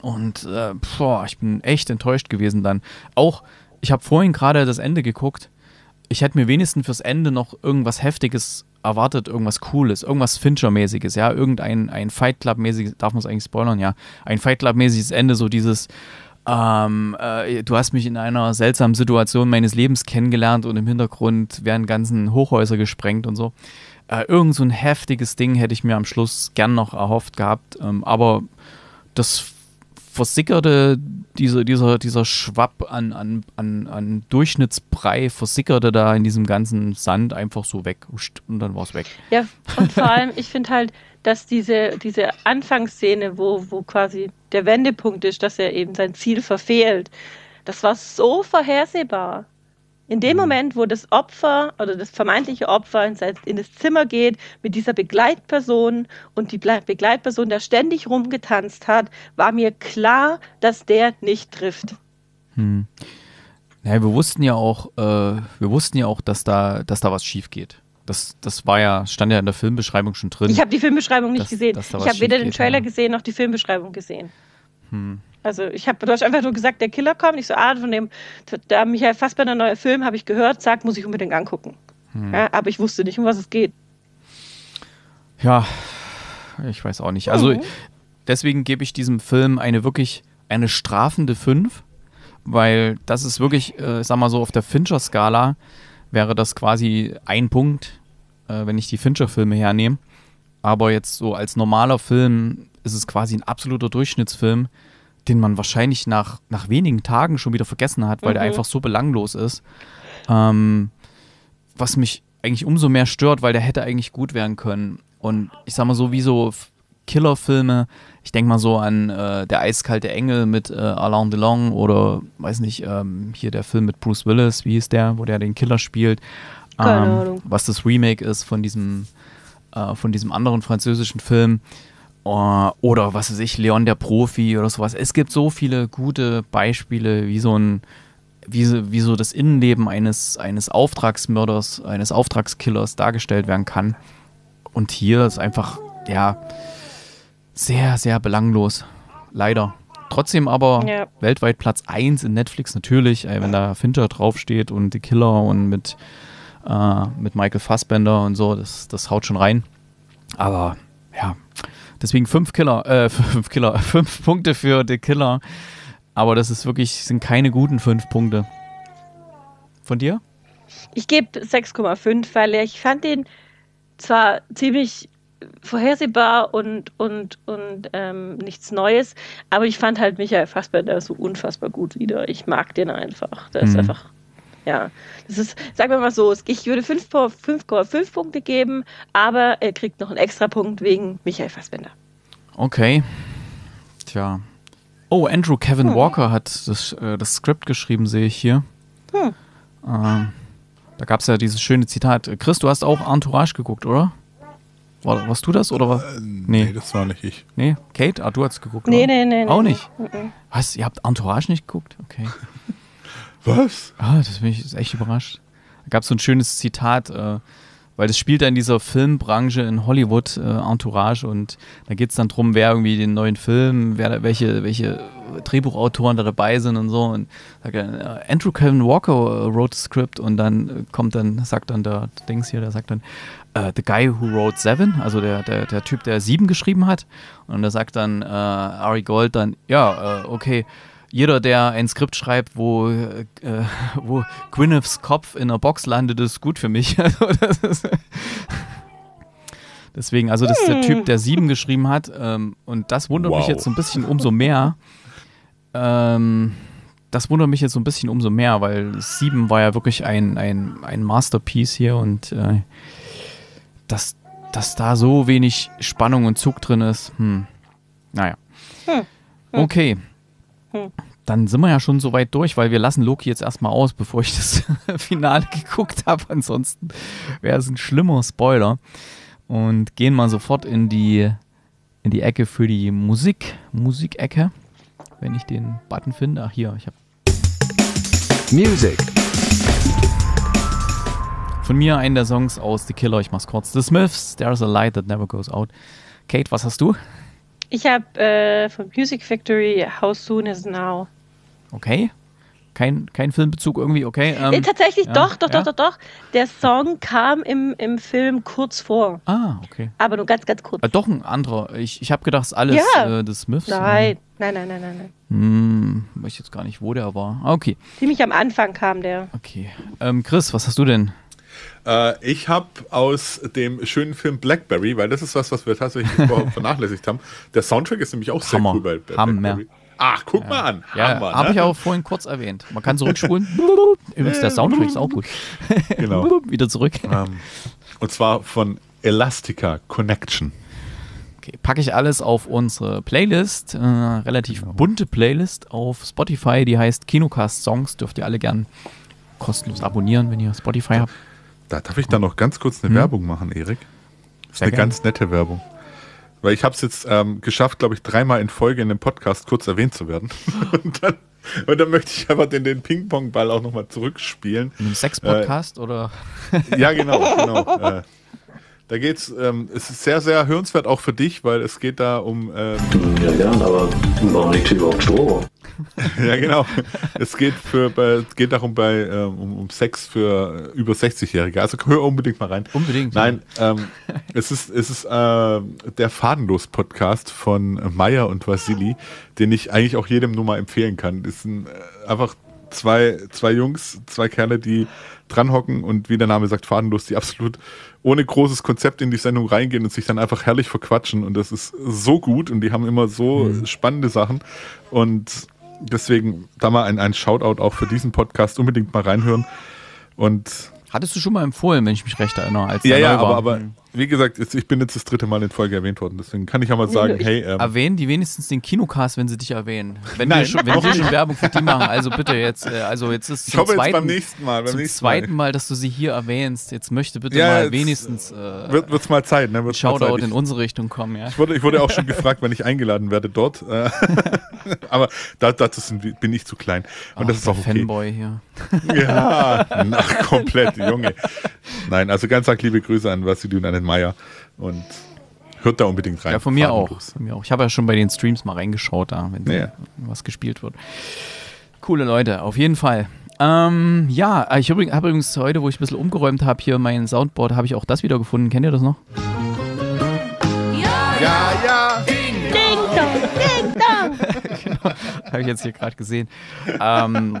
und äh, boah, ich bin echt enttäuscht gewesen dann. Auch, ich habe vorhin gerade das Ende geguckt, ich hätte mir wenigstens fürs Ende noch irgendwas Heftiges erwartet, irgendwas Cooles, irgendwas Fincher-mäßiges, ja, irgendein ein Fight Club-mäßiges, darf man es eigentlich spoilern, ja, ein Fight Club-mäßiges Ende, so dieses, ähm, äh, du hast mich in einer seltsamen Situation meines Lebens kennengelernt und im Hintergrund werden ganzen Hochhäuser gesprengt und so. Äh, irgend so ein heftiges Ding hätte ich mir am Schluss gern noch erhofft gehabt, ähm, aber das versickerte, diese, dieser, dieser Schwapp an, an, an, an Durchschnittsbrei versickerte da in diesem ganzen Sand einfach so weg und dann war es weg. Ja, und vor allem, ich finde halt, dass diese, diese Anfangsszene, wo, wo quasi der Wendepunkt ist, dass er eben sein Ziel verfehlt, das war so vorhersehbar. In dem Moment, wo das Opfer oder das vermeintliche Opfer in das Zimmer geht mit dieser Begleitperson und die Begleitperson da ständig rumgetanzt hat, war mir klar, dass der nicht trifft. Hm. Naja, wir wussten ja auch, äh, wir wussten ja auch, dass da, dass da was schief geht. Das, das war ja, stand ja in der Filmbeschreibung schon drin. Ich habe die Filmbeschreibung nicht dass, gesehen. Dass da ich habe weder den Trailer ja. gesehen noch die Filmbeschreibung gesehen. Hm. Also ich habe, du hast einfach nur gesagt, der Killer kommt. Ich so, ah, von dem, da Michael Fassbender neuer Film, habe ich gehört, sagt, muss ich unbedingt angucken. Hm. Ja, aber ich wusste nicht, um was es geht. Ja, ich weiß auch nicht. Also mhm. deswegen gebe ich diesem Film eine wirklich, eine strafende fünf, weil das ist wirklich, äh, sag mal so, auf der Fincher-Skala wäre das quasi ein Punkt, äh, wenn ich die Fincher-Filme hernehme. Aber jetzt so als normaler Film ist es quasi ein absoluter Durchschnittsfilm, den man wahrscheinlich nach, nach wenigen Tagen schon wieder vergessen hat, weil mhm. der einfach so belanglos ist. Ähm, was mich eigentlich umso mehr stört, weil der hätte eigentlich gut werden können. Und ich sag mal so, wie so Killer-Filme, ich denke mal so an äh, Der eiskalte Engel mit äh, Alain Delon oder, weiß nicht, ähm, hier der Film mit Bruce Willis, wie hieß der, wo der den Killer spielt. Ähm, Keine Ahnung. Was das Remake ist von diesem, äh, von diesem anderen französischen Film. Oder, was weiß ich, Leon der Profi oder sowas. Es gibt so viele gute Beispiele, wie so ein, wie so, wie so das Innenleben eines, eines Auftragsmörders, eines Auftragskillers dargestellt werden kann. Und hier ist einfach, ja, sehr, sehr belanglos. Leider. Trotzdem aber ja. weltweit Platz eins in Netflix natürlich, wenn da Fincher draufsteht und The Killer und mit, äh, mit Michael Fassbender und so, das, das haut schon rein. Aber, ja. Deswegen fünf Killer, äh, fünf Killer, fünf Punkte für The Killer. Aber das ist wirklich, sind keine guten fünf Punkte. Von dir? Ich gebe sechs Komma fünf, weil ich fand den zwar ziemlich vorhersehbar und, und, und ähm, nichts Neues, aber ich fand halt Michael Fassbender so unfassbar gut wieder. Ich mag den einfach. Der mhm. ist einfach Ja, das ist, sagen wir mal so, ich würde fünf Komma fünf Punkte geben, aber er kriegt noch einen extra Punkt wegen Michael Fassbender. Okay. Tja. Oh, Andrew Kevin hm. Walker hat das, äh, das Skript geschrieben, sehe ich hier. Hm. Ähm, da gab es ja dieses schöne Zitat. Chris, du hast auch Entourage geguckt, oder? War, warst du das? Oder war? Äh, nee. nee, das war nicht ich. Nee, Kate? Ah, du hast geguckt. Nee, nee, nee, nee. Auch nicht? Nee. Was? Ihr habt Entourage nicht geguckt? Okay. Was? Ah, das bin ich echt überrascht. Da gab es so ein schönes Zitat, äh, weil das spielt ja in dieser Filmbranche in Hollywood, äh, Entourage, und da geht es dann drum, wer irgendwie den neuen Film, wer, welche, welche Drehbuchautoren da dabei sind und so. Und sagt dann, äh, Andrew Kevin Walker äh, wrote the script, und dann äh, kommt dann, sagt dann der Dings hier, der sagt dann, äh, the guy who wrote Seven, also der, der, der Typ, der Sieben geschrieben hat. Und da sagt dann äh, Ari Gold dann, ja, äh, okay, jeder, der ein Skript schreibt, wo, äh, wo Gwyneths Kopf in einer Box landet, ist gut für mich. das ist Deswegen, also das ist der Typ, der Sieben geschrieben hat. Ähm, und das wundert wow. mich jetzt so ein bisschen umso mehr. Ähm, das wundert mich jetzt so ein bisschen umso mehr, weil Sieben war ja wirklich ein, ein, ein Masterpiece hier. Und äh, dass, dass da so wenig Spannung und Zug drin ist, hm. naja. Okay. Hm. Dann sind wir ja schon so weit durch, weil wir lassen Loki jetzt erstmal aus, bevor ich das Finale geguckt habe. Ansonsten wäre es ein schlimmer Spoiler. Und gehen mal sofort in die, in die Ecke für die Musik. Musikecke. Wenn ich den Button finde. Ach, hier. Ich habe Music. Von mir einen der Songs aus The Killer. Ich mach's kurz. The Smiths, There's a Light That Never Goes Out. Kate, was hast du? Ich habe äh, von Music Factory How Soon Is Now. Okay. Kein, kein Filmbezug irgendwie, okay. Ähm, nee, tatsächlich, ja, doch, doch, ja. doch, doch, doch. Der Song kam im, im Film kurz vor. Ah, okay. Aber nur ganz, ganz kurz. Äh, doch ein anderer. Ich, ich habe gedacht, es ist alles ja. äh, The Smiths. Nein. Ähm. nein, nein, nein, nein, nein. Hm, weiß jetzt gar nicht, wo der war. Ah, okay. Ziemlich am Anfang kam der. Okay. Ähm, Chris, was hast du denn? Ich habe aus dem schönen Film Blackberry, weil das ist was, was wir tatsächlich vernachlässigt haben. Der Soundtrack ist nämlich auch sehr Hammer. cool bei Blackberry. Hammer. Ach, guck ja. mal an. Ja, habe ne? ich auch vorhin kurz erwähnt. Man kann zurückspulen. Übrigens, der Soundtrack ist auch gut. Genau. Wieder zurück. Um, und zwar von Elastica Connection. Okay, packe ich alles auf unsere Playlist. Äh, relativ genau. bunte Playlist auf Spotify. Die heißt Kinocast Songs. Dürft ihr alle gern kostenlos abonnieren, wenn ihr Spotify habt. Da darf ich da noch ganz kurz eine hm. Werbung machen, Erik. Das ist Sehr eine gern. ganz nette Werbung. Weil ich habe es jetzt ähm, geschafft, glaube ich, dreimal in Folge in dem Podcast kurz erwähnt zu werden. und, dann, und dann möchte ich einfach den, den Ping-Pong-Ball auch nochmal zurückspielen. In einem Sex-Podcast äh, oder? Ja, genau. genau äh, Da geht's, ähm, es ist sehr, sehr hörenswert auch für dich, weil es geht da um... Ähm, ja, gern, aber warum liegt hier überhaupt Stroh? Ja, genau. Es geht, für, bei, geht darum bei, ähm, um, um Sex für über sechzig-Jährige. Also hör unbedingt mal rein. Unbedingt. Nein, ja. ähm, es ist, es ist äh, der Fadenlos-Podcast von Meier und Vasili, den ich eigentlich auch jedem nur mal empfehlen kann. Das sind äh, einfach... Zwei, zwei Jungs, zwei Kerle, die dranhocken und wie der Name sagt, fadenlos, die absolut ohne großes Konzept in die Sendung reingehen und sich dann einfach herrlich verquatschen. Und das ist so gut und die haben immer so mhm. spannende Sachen. Und deswegen da mal ein, ein Shoutout auch für diesen Podcast, unbedingt mal reinhören. Und hattest du schon mal empfohlen, wenn ich mich recht erinnere? Als ja, ja, aber, aber wie gesagt, ich bin jetzt das dritte Mal in Folge erwähnt worden. Deswegen kann ich ja mal sagen, hey. Ähm, erwähnen die wenigstens den Kinocast, wenn sie dich erwähnen. Wenn wir schon, wenn die schon Werbung für die machen. Also bitte jetzt. Also jetzt ist zum ich hoffe zweiten, jetzt beim nächsten Mal. Beim zum nächsten zweiten mal, mal, dass du sie hier erwähnst. Jetzt möchte bitte ja, mal wenigstens äh, wird es mal Zeit. Ne? Shoutout in unsere Richtung kommen. Ja. Ich, wurde, ich wurde auch schon gefragt, wenn ich eingeladen werde dort. aber da, dazu sind, bin ich zu klein. Und ach, das ist auch okay. Fanboy hier. Ja, ach, komplett, Junge. Nein, also ganz arg liebe Grüße an Vasili und an den Meier und hört da unbedingt rein. Ja, von mir, auch. Von mir auch. Ich habe ja schon bei den Streams mal reingeschaut, da, wenn ja. was gespielt wird. Coole Leute, auf jeden Fall. Ähm, ja, ich habe übrigens heute, wo ich ein bisschen umgeräumt habe, hier mein Soundboard, habe ich auch das wieder gefunden. Kennt ihr das noch? Ja, ja, ja. Ding, ding, dong, ding, dong. Genau, habe ich jetzt hier gerade gesehen. Ähm,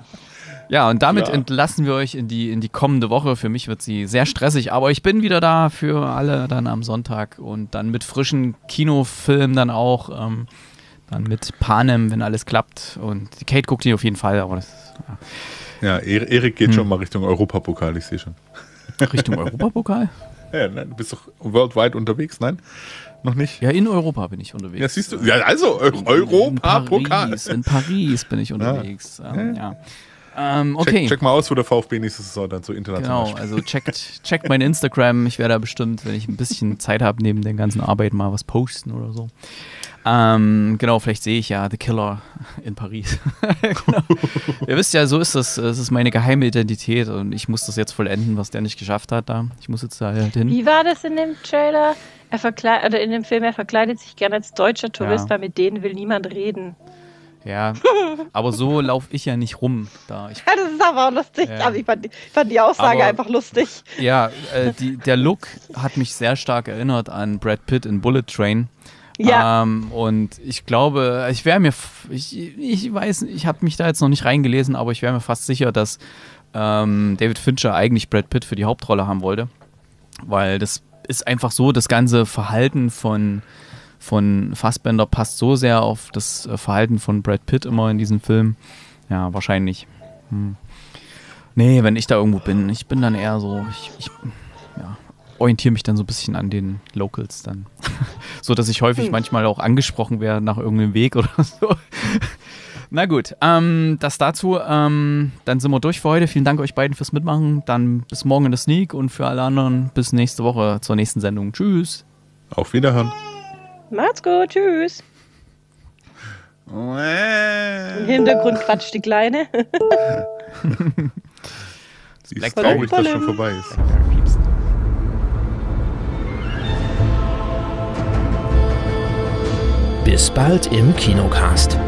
Ja, und damit ja. entlassen wir euch in die, in die kommende Woche. Für mich wird sie sehr stressig, aber ich bin wieder da für alle dann am Sonntag und dann mit frischen Kinofilmen dann auch, ähm, dann mit Panem, wenn alles klappt. Und Kate guckt die auf jeden Fall, aber das ja. Ja, Erik geht hm. schon mal Richtung Europapokal, ich sehe schon. Richtung Europapokal? Ja, nein, du bist doch worldwide unterwegs, nein? Noch nicht? Ja, in Europa bin ich unterwegs. Ja, siehst du, ja, also Europapokal. In, in Paris bin ich unterwegs. Ja. Ähm, ja. Ähm, okay. check, check mal aus, wo der VfB nächste Saison dann so international genau, spielt. Also checkt, checkt mein Instagram. Ich werde da bestimmt, wenn ich ein bisschen Zeit habe, neben den ganzen Arbeiten mal was posten oder so. Ähm, genau, vielleicht sehe ich ja The Killer in Paris. Genau. Ihr wisst ja, so ist das. Das ist meine geheime Identität und ich muss das jetzt vollenden, was der nicht geschafft hat da. Ich muss jetzt da halt hin. Wie war das in dem Trailer? Er verkleidet, oder in dem Film, er verkleidet sich gerne als deutscher Tourist, ja. Weil mit denen will niemand reden. Ja, aber so laufe ich ja nicht rum. Da. Ich, ja, das ist aber auch lustig. Ja. Also ich fand, fand die Aussage aber, einfach lustig. Ja, äh, die, der Look hat mich sehr stark erinnert an Brad Pitt in Bullet Train. Ja. Ähm, und ich glaube, ich wäre mir, ich, ich weiß, ich habe mich da jetzt noch nicht reingelesen, aber ich wäre mir fast sicher, dass ähm, David Fincher eigentlich Brad Pitt für die Hauptrolle haben wollte. Weil das ist einfach so, das ganze Verhalten von von Fassbender passt so sehr auf das Verhalten von Brad Pitt immer in diesem Film. Ja, wahrscheinlich. Hm. Nee, wenn ich da irgendwo bin, ich bin dann eher so, ich, ich ja, orientiere mich dann so ein bisschen an den Locals dann. So, dass ich häufig hm. manchmal auch angesprochen werde nach irgendeinem Weg oder so. Na gut, ähm, das dazu. Ähm, dann sind wir durch für heute. Vielen Dank euch beiden fürs Mitmachen. Dann bis morgen in der Sneak und für alle anderen bis nächste Woche zur nächsten Sendung. Tschüss. Auf Wiederhören. Macht's gut, tschüss. Im Hintergrund quatscht die Kleine. Sie ist traurig, dass schon vorbei ist. Bis bald im Kinocast.